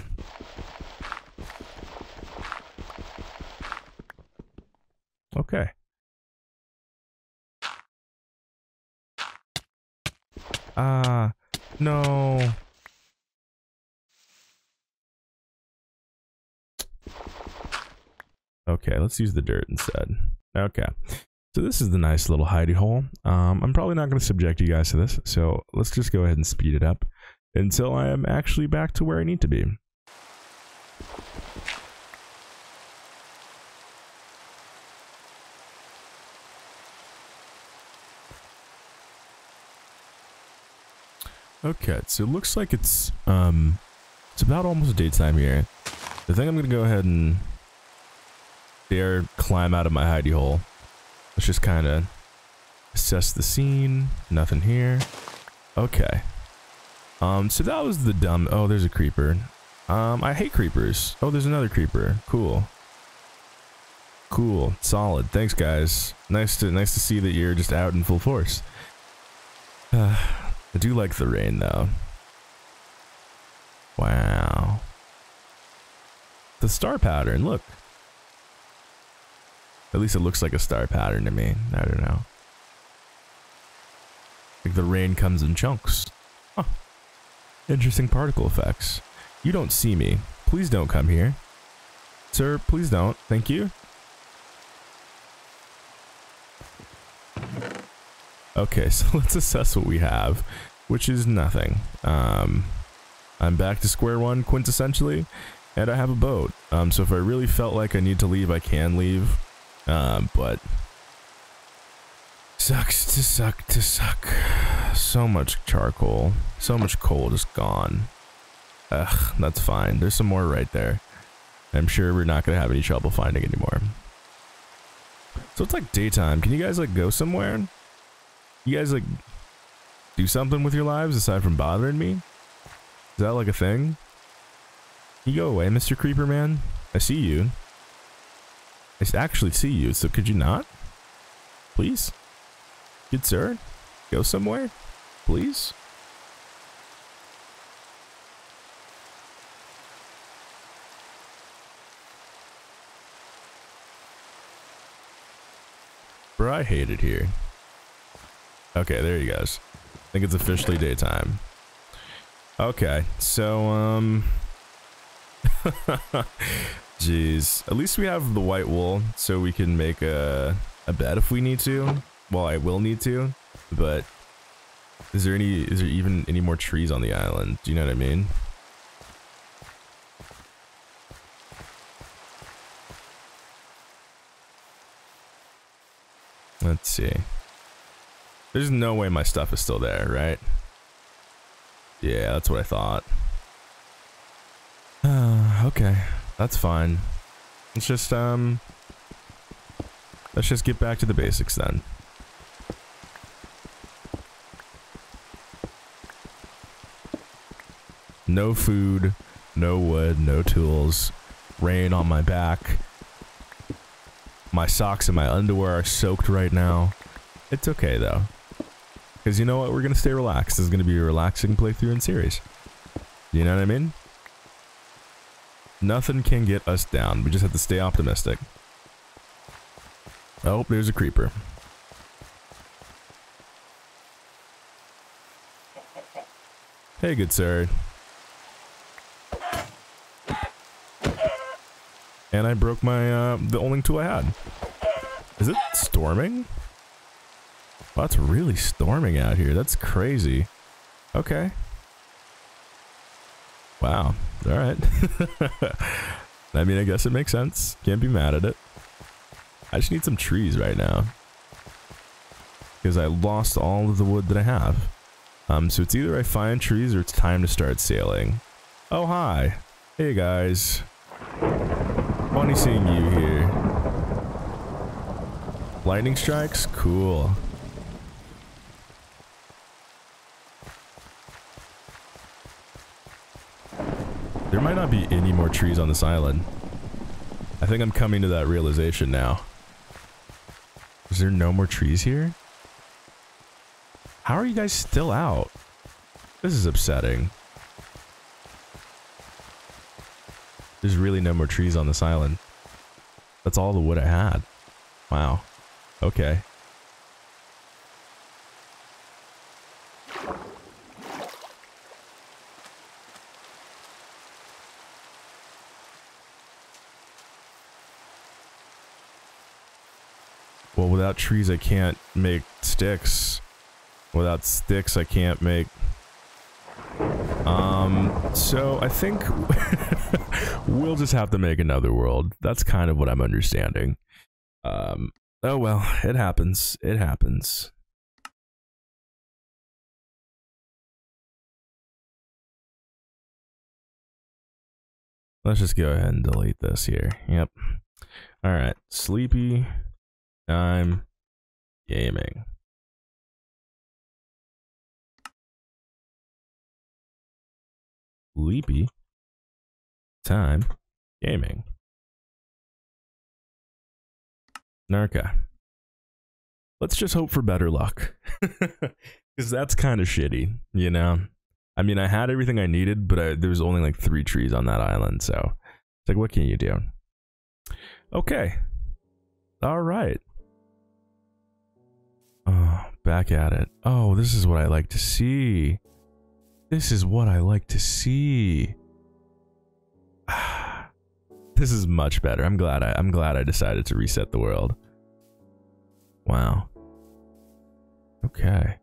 Okay. Ah, uh, no. Okay, let's use the dirt instead. Okay, so this is the nice little hidey hole. Um, I'm probably not going to subject you guys to this, so let's just go ahead and speed it up until I am actually back to where I need to be. Okay, so it looks like it's um, it's about almost daytime here. I think I'm gonna go ahead and dare climb out of my hidey hole. Let's just kind of assess the scene. Nothing here. Okay. Um, so that was the dumb. Oh, there's a creeper. Um, I hate creepers. Oh, there's another creeper. Cool. Cool. Solid. Thanks, guys. Nice to nice to see that you're just out in full force. Uh, I do like the rain, though. Wow. The star pattern, look. At least it looks like a star pattern to me. I don't know. Like the rain comes in chunks. Huh. Interesting particle effects. You don't see me. Please don't come here. Sir, please don't. Thank you. Okay, so let's assess what we have, which is nothing. Um, I'm back to square one, quintessentially, and I have a boat. Um, so if I really felt like I need to leave, I can leave. Um, but sucks to suck to suck. So much charcoal, so much coal just gone. Ugh, that's fine. There's some more right there. I'm sure we're not gonna have any trouble finding anymore. So it's like daytime. Can you guys like go somewhere? You guys like do something with your lives aside from bothering me? Is that like a thing? Can you go away, Mister Creeper Man? I see you. I actually see you, so could you not? Please? Good sir? Go somewhere? Please? Bro, I hate it here. Okay, there you guys. I think it's officially daytime. Okay, so, um... jeez. At least we have the white wool, so we can make a, a bed if we need to. Well, I will need to, but... Is there any... Is there even any more trees on the island? Do you know what I mean? Let's see. There's no way my stuff is still there, right? Yeah, that's what I thought. Uh, okay, that's fine. Let's just, um... Let's just get back to the basics then. No food, no wood, no tools. Rain on my back. My socks and my underwear are soaked right now. It's okay, though. Because you know what? We're going to stay relaxed. This is going to be a relaxing playthrough and series. You know what I mean? Nothing can get us down. We just have to stay optimistic. Oh, there's a creeper. Hey, good sir. And I broke my, uh, the only tool I had. Is it storming? Wow, it's really storming out here. That's crazy. Okay. Wow. All right. I mean, I guess it makes sense. Can't be mad at it. I just need some trees right now. Because I lost all of the wood that I have. Um, so it's either I find trees or it's time to start sailing. Oh, hi. Hey, guys. Funny seeing you here. Lightning strikes? Cool. There might not be any more trees on this island. I think I'm coming to that realization now. Is there no more trees here? How are you guys still out? This is upsetting. There's really no more trees on this island. That's all the wood I had. Wow. Okay. Well, without trees I can't make sticks. Without sticks I can't make... Um, so I think we'll just have to make another world. That's kind of what I'm understanding. Um, oh well, it happens. It happens. Let's just go ahead and delete this here. Yep. Alright. Sleepy Time Gaming. Sleepy Time Gaming. Narca. Let's just hope for better luck. Because that's kind of shitty, you know? I mean, I had everything I needed, but I, there was only like three trees on that island, so... It's like, what can you do? Okay. Alright. Oh, back at it. Oh, this is what I like to see. This is what I like to see. This is much better. I'm glad I I'm glad I decided to reset the world. Wow. Okay.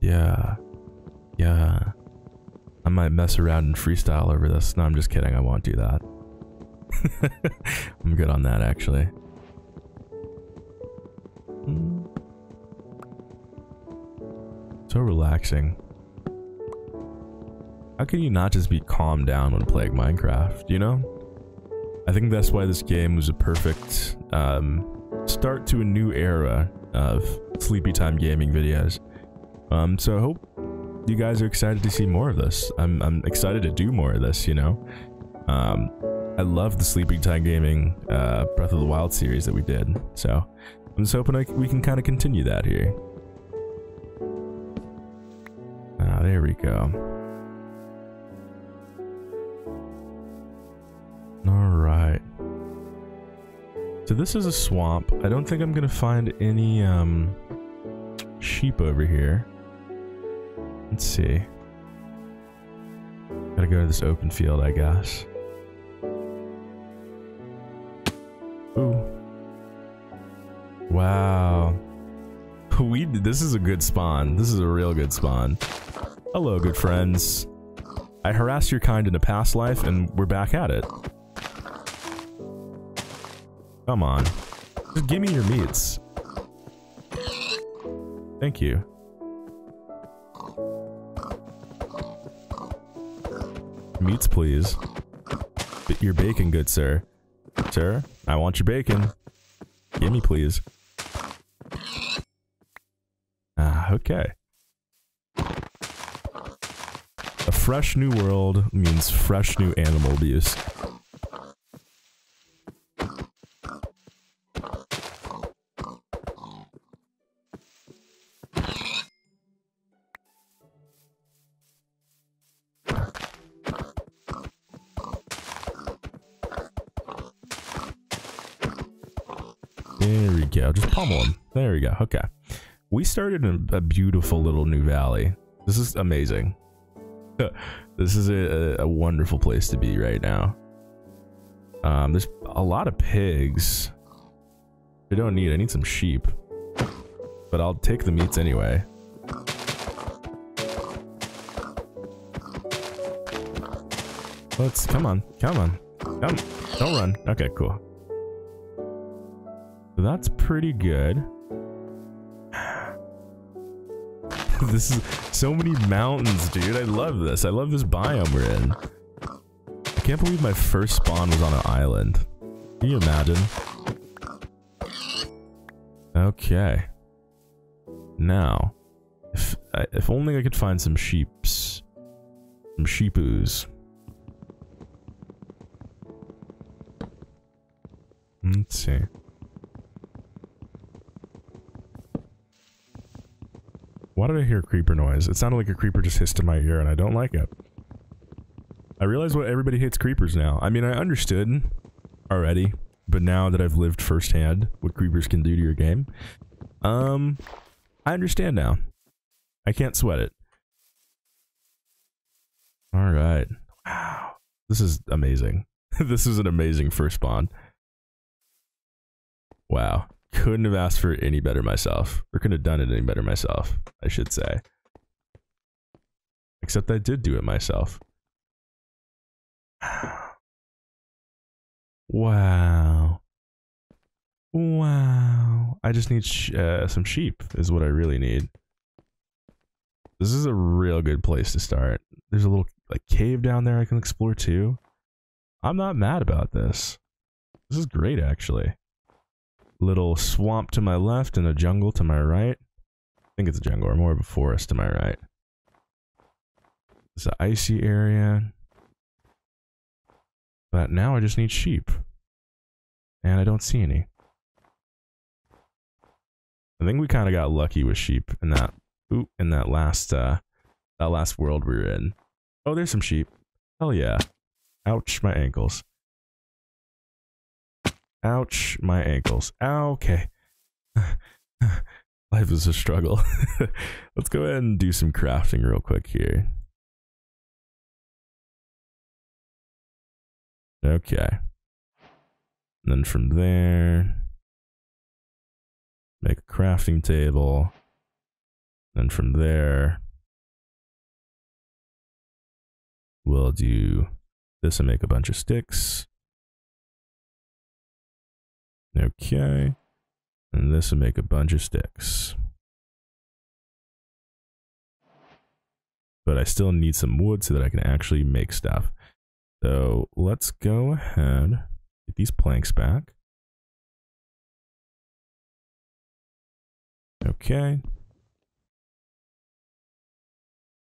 Yeah. Yeah. I might mess around and freestyle over this. No, I'm just kidding. I won't do that. I'm good on that, actually. Mm. So relaxing. How can you not just be calmed down when playing Minecraft, you know? I think that's why this game was a perfect um, start to a new era of Sleepy Time Gaming videos. Um, so I hope you guys are excited to see more of this. I'm, I'm excited to do more of this, you know? Um, I love the Sleepy Time Gaming uh, Breath of the Wild series that we did, so I'm just hoping I, we can kind of continue that here. Ah, there we go. Alright. So this is a swamp. I don't think I'm gonna find any um, sheep over here. Let's see. Gotta go to this open field, I guess. Ooh. Wow. We, this is a good spawn. This is a real good spawn. Hello, good friends. I harassed your kind in a past life, and we're back at it. Come on. Just give me your meats. Thank you. Meats, please. But your bacon, good sir. Sir, I want your bacon. Give me, please. Okay. A fresh new world means fresh new animal abuse. There we go. Just pummel him. There we go. Okay. We started in a beautiful little new valley. This is amazing. This is a, a wonderful place to be right now. Um, there's a lot of pigs. I don't need, I need some sheep. But I'll take the meats anyway. Let's, come on, come on. Come, don't run. Okay, cool. So that's pretty good. This is so many mountains, dude. I love this. I love this biome we're in. I can't believe my first spawn was on an island. Can you imagine? Okay. Now, if I, if only I could find some sheeps, some sheepoos. Let's see. Why did I hear a creeper noise? It sounded like a creeper just hissed in my ear, and I don't like it. I realize what everybody hates creepers now. I mean, I understood already, but now that I've lived firsthand what creepers can do to your game, um, I understand now. I can't sweat it. All right. Wow. This is amazing. This is an amazing first spawn. Wow. Couldn't have asked for any better myself, or couldn't have done it any better myself, I should say. Except I did do it myself. Wow. Wow. I just need sh uh, some sheep is what I really need. This is a real good place to start. There's a little like cave down there I can explore too. I'm not mad about this. This is great actually. Little swamp to my left and a jungle to my right. I think it's a jungle or more of a forest to my right. It's an icy area. But now I just need sheep. And I don't see any. I think we kind of got lucky with sheep in that ooh, in that last uh that last world we were in. Oh, there's some sheep. Hell yeah. Ouch, my ankles. Ouch, my ankles. Okay. Life is a struggle. Let's go ahead and do some crafting real quick here. Okay. And then from there, make a crafting table. Then from there, we'll do this and make a bunch of sticks. Okay. And this will make a bunch of sticks. But I still need some wood so that I can actually make stuff. So let's go ahead, get these planks back. Okay.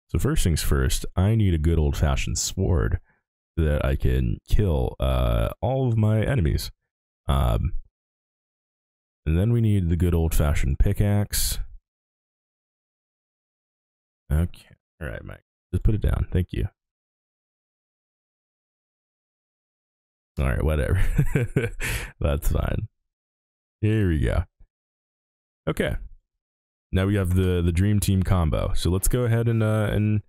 So first things first, I need a good old-fashioned sword so that I can kill uh, all of my enemies. Um, and then we need the good old-fashioned pickaxe. Okay, all right, Mike, just put it down. Thank you. All right, whatever. That's fine. Here we go. Okay. Now we have the the dream team combo. So let's go ahead and uh, and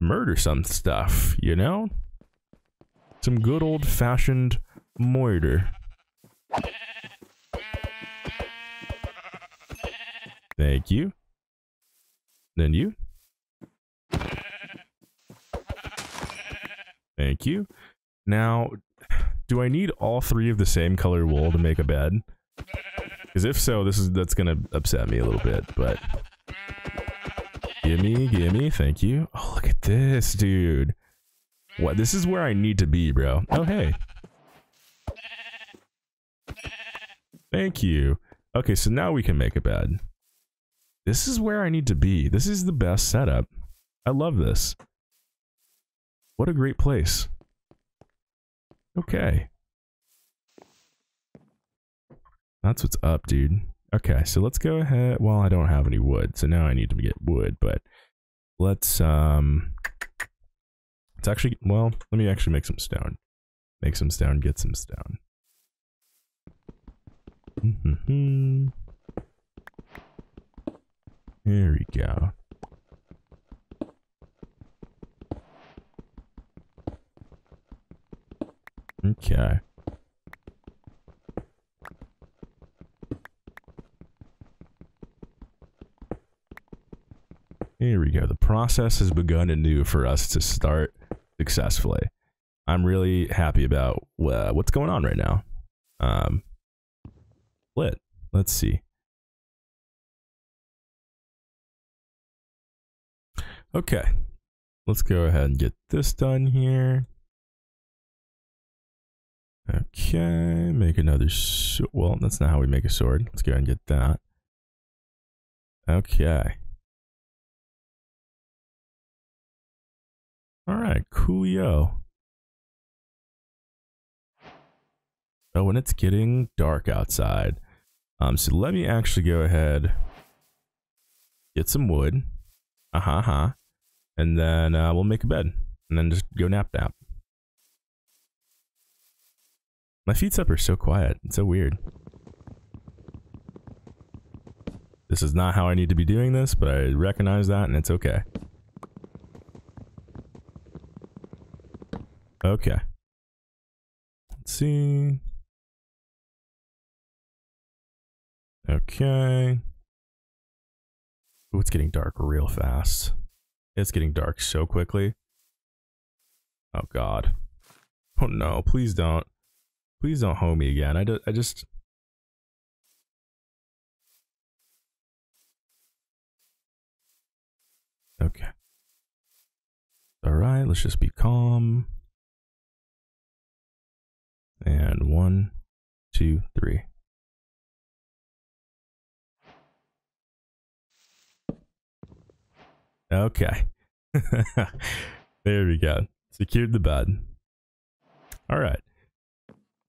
murder some stuff. You know, some good old fashioned murder. Thank you. Then you. Thank you. Now, do I need all three of the same color wool to make a bed? Because if so, this is that's gonna upset me a little bit. But gimme, gimme, thank you. Oh, look at this, dude. What? This is where I need to be, bro. Oh, hey. Thank you. Okay, so now we can make a bed. This is where I need to be. This is the best setup. I love this. What a great place. Okay. That's what's up, dude. Okay, so let's go ahead. Well, I don't have any wood, so now I need to get wood, but let's, um, let's actually, well, let me actually make some stone. Make some stone, get some stone. Mm-hmm-hmm. There we go. Okay. Here we go. The process has begun anew for us to start successfully. I'm really happy about uh, what's going on right now. Um, lit. Let's see. Okay. Let's go ahead and get this done here. Okay, make another sword. Well, that's not how we make a sword. Let's go ahead and get that. Okay. Alright, coolio. Oh, and it's getting dark outside. Um, so let me actually go ahead, get some wood. Uh-huh, huh. And then uh, we'll make a bed. And then just go nap nap. My feet's up are so quiet. It's so weird. This is not how I need to be doing this, but I recognize that and it's okay. Okay. Let's see. Okay. Ooh, it's getting dark real fast. It's getting dark so quickly. Oh God. Oh no, please don't. Please don't hoe me again. I, do, I just... Okay. Alright, let's just be calm. And one, two, three. Okay. There we go. Secured the bed. Alright.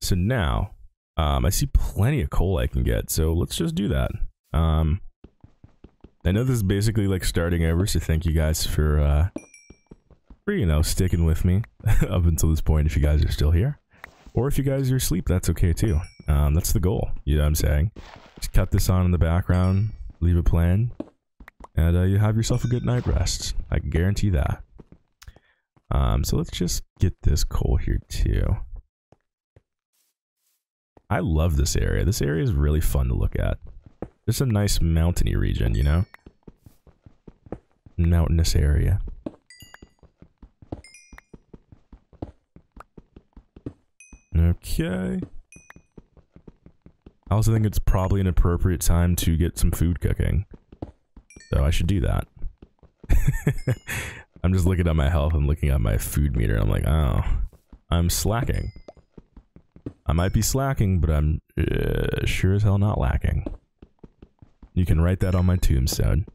So now, um, I see plenty of coal I can get, so let's just do that. Um, I know this is basically like starting over, so thank you guys for, uh, for, you know, sticking with me up until this point if you guys are still here. Or if you guys are asleep, that's okay too. Um, that's the goal, you know what I'm saying? Just cut this on in the background, leave it playing, and uh, you have yourself a good night rest. I can guarantee that. Um, so let's just get this coal here too. I love this area. This area is really fun to look at. It's a nice mountainy region, you know? Mountainous area. Okay. I also think it's probably an appropriate time to get some food cooking. So I should do that. I'm just looking at my health and looking at my food meter. And I'm like, oh, I'm slacking. I might be slacking, but I'm uh, sure as hell not lacking. You can write that on my tombstone.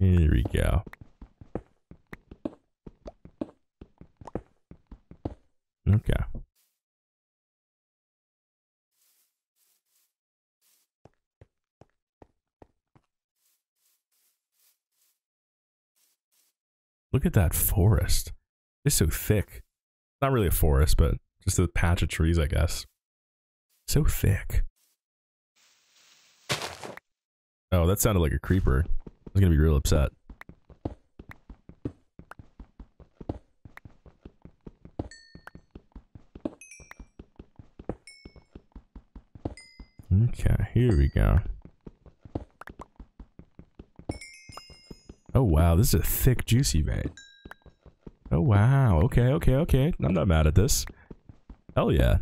Here we go. Okay. Look at that forest. It's so thick. Not really a forest, but just a patch of trees, I guess. So thick. Oh, that sounded like a creeper. I was gonna be real upset. Okay, here we go. Oh wow, this is a thick, juicy vein. Oh wow, okay, okay, okay. I'm not mad at this. Hell yeah.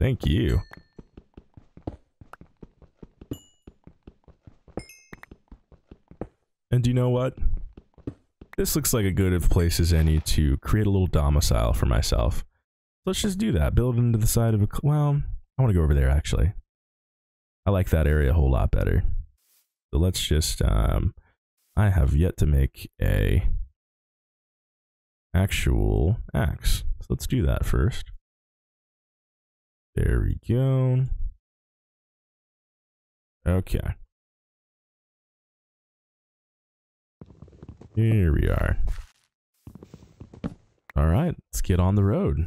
Thank you. And do you know what? This looks like a good of place as any to create a little domicile for myself. Let's just do that. Build into the side of a... Well, I want to go over there, actually. I like that area a whole lot better. So let's just, um, I have yet to make a actual axe. So let's do that first. There we go. Okay. Here we are. All right, let's get on the road.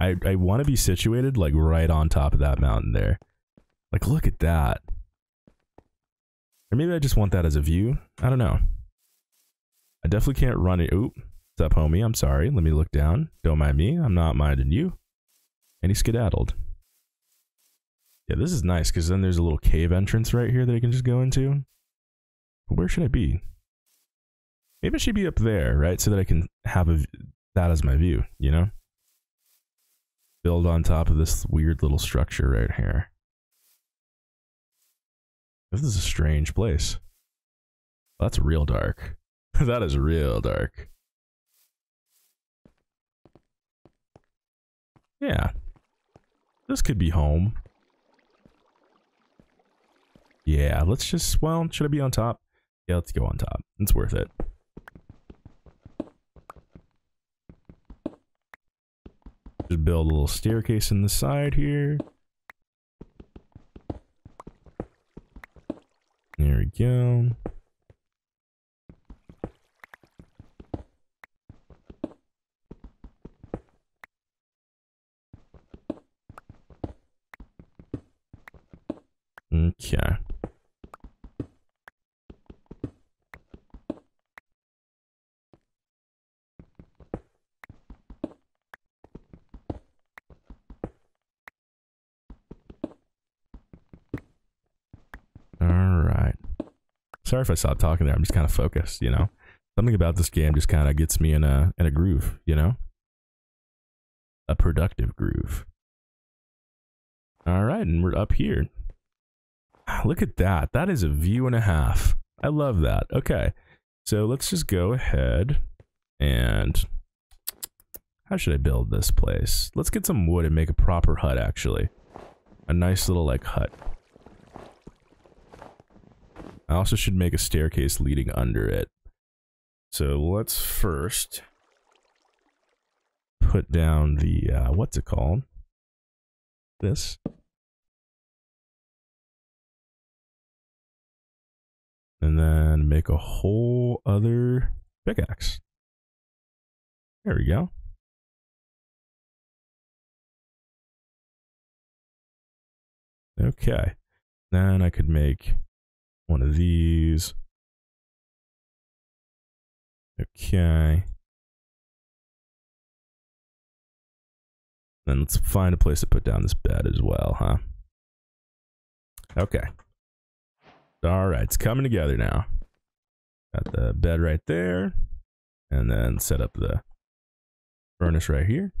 I, I want to be situated like right on top of that mountain there. Like, look at that. Or maybe I just want that as a view. I don't know. I definitely can't run it. Oop. What's up, homie? I'm sorry. Let me look down. Don't mind me. I'm not minding you. And he skedaddled. Yeah, this is nice because then there's a little cave entrance right here that I can just go into. But where should I be? Maybe I should be up there, right? So that I can have a, that as my view, you know? Build on top of this weird little structure right here. This is a strange place. That's real dark. That is real dark. Yeah. This could be home. Yeah, let's just... Well, should I be on top? Yeah, let's go on top. It's worth it. Just build a little staircase in the side here. There we go. Okay. Sorry if I stopped talking there. I'm just kind of focused, you know. Something about this game just kind of gets me in a in a groove, you know. A productive groove. All right, and we're up here. Look at that. That is a view and a half. I love that. Okay, so let's just go ahead and how should I build this place? Let's get some wood and make a proper hut, actually. A nice little, like, hut. I also should make a staircase leading under it. So let's first put down the, uh, what's it called? This. And then make a whole other pickaxe. There we go. Okay, then I could make one of these. Okay. Then let's find a place to put down this bed as well, huh? Okay. All right, it's coming together now. Got the bed right there. And then set up the furnace right here.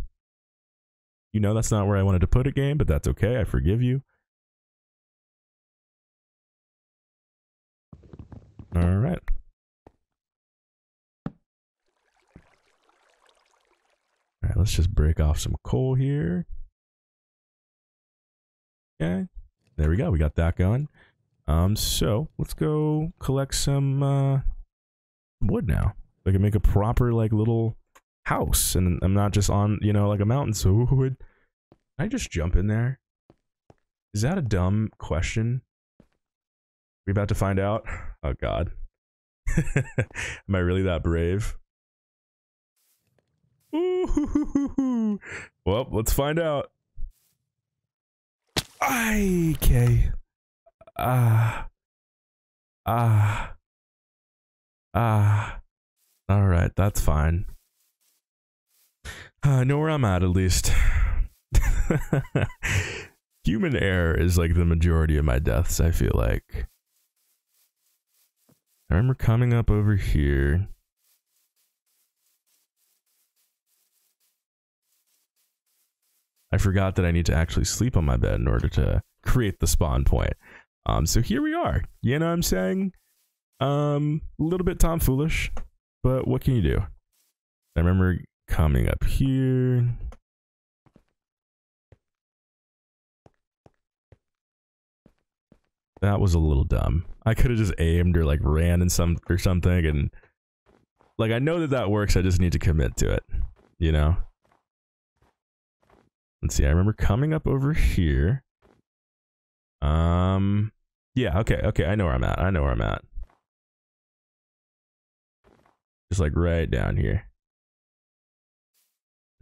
You know that's not where I wanted to put it, game, but that's okay. I forgive you. All right. All right, let's just break off some coal here. Okay, there we go. We got that going. Um, so let's go collect some uh, wood now. I can make a proper, like, little house, and I'm not just on, you know, like a mountain. So would I just jump in there? Is that a dumb question? We're about to find out. Oh God. Am I really that brave? Ooh, hoo, hoo, hoo, hoo. Well, let's find out. Okay. Ah. Ah. Ah. All right, that's fine. I know where I'm at, at least. Human error is like the majority of my deaths, I feel like. I remember coming up over here. I forgot that I need to actually sleep on my bed in order to create the spawn point. Um, so here we are. You know what I'm saying? Um, a little bit tomfoolish, but what can you do? I remember coming up here. That was a little dumb. I could have just aimed or like ran in some or something, and like I know that that works. I just need to commit to it, you know. Let's see. I remember coming up over here. Um. Yeah. Okay. Okay. I know where I'm at. I know where I'm at. Just like right down here.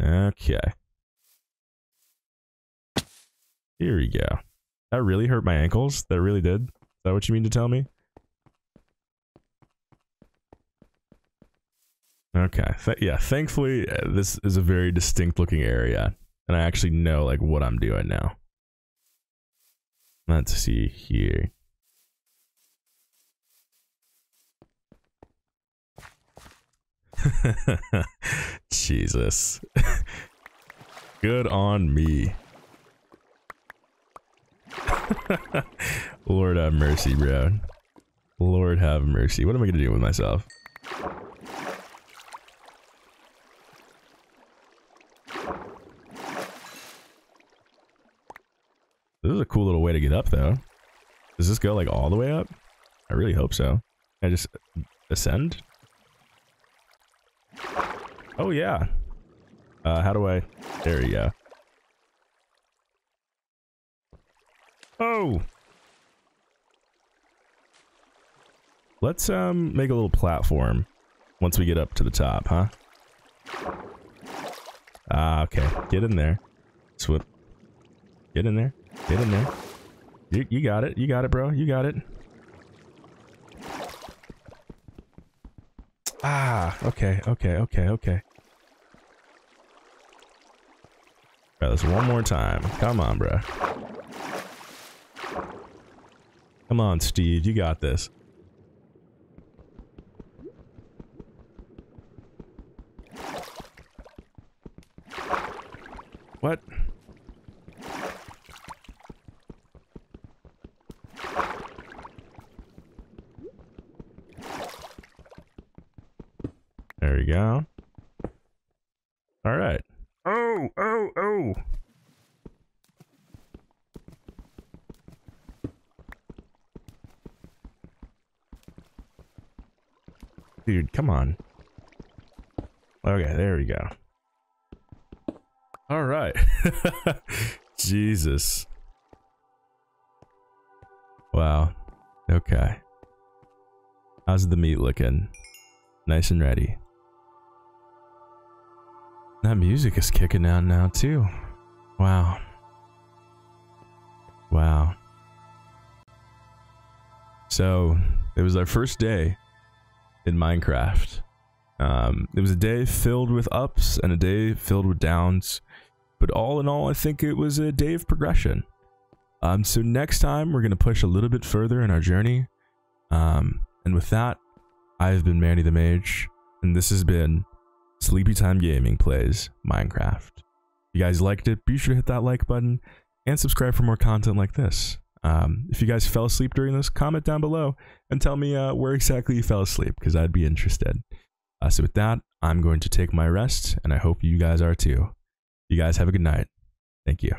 Okay. Here we go. That really hurt my ankles. That really did. Is that what you mean to tell me? Okay. Th yeah. Thankfully, uh, this is a very distinct looking area, and I actually know like what I'm doing now. Let's see here. Jesus. Good on me. Lord have mercy, bro. Lord have mercy. What am I gonna do with myself? This is a cool little way to get up, though. Does this go like all the way up? I really hope so. Can I just ascend? Oh yeah. Uh, how do I? There you go. Oh! Let's um make a little platform once we get up to the top, huh? Ah, okay. Get in there. Swip. Get in there. Get in there. You, you got it. You got it, bro. You got it. Ah, okay, okay, okay, okay. Alright, let's one more time. Come on, bro. Come on, Steve, you got this. What? There we go. All right. Oh, oh, oh. Dude, come on. Okay, there we go. All right. Jesus. Wow. Okay. How's the meat looking? Nice and ready. That music is kicking out now too. Wow. Wow. So, it was our first day in Minecraft. Um, it was a day filled with ups and a day filled with downs, but all in all, I think it was a day of progression. Um, so next time we're going to push a little bit further in our journey. Um, and with that, I've been Manny the Mage, and this has been Sleepy Time Gaming Plays Minecraft. If you guys liked it, be sure to hit that like button and subscribe for more content like this. Um, if you guys fell asleep during this, comment down below and tell me uh, where exactly you fell asleep, because I'd be interested. Uh, so with that, I'm going to take my rest, and I hope you guys are too. You guys have a good night. Thank you.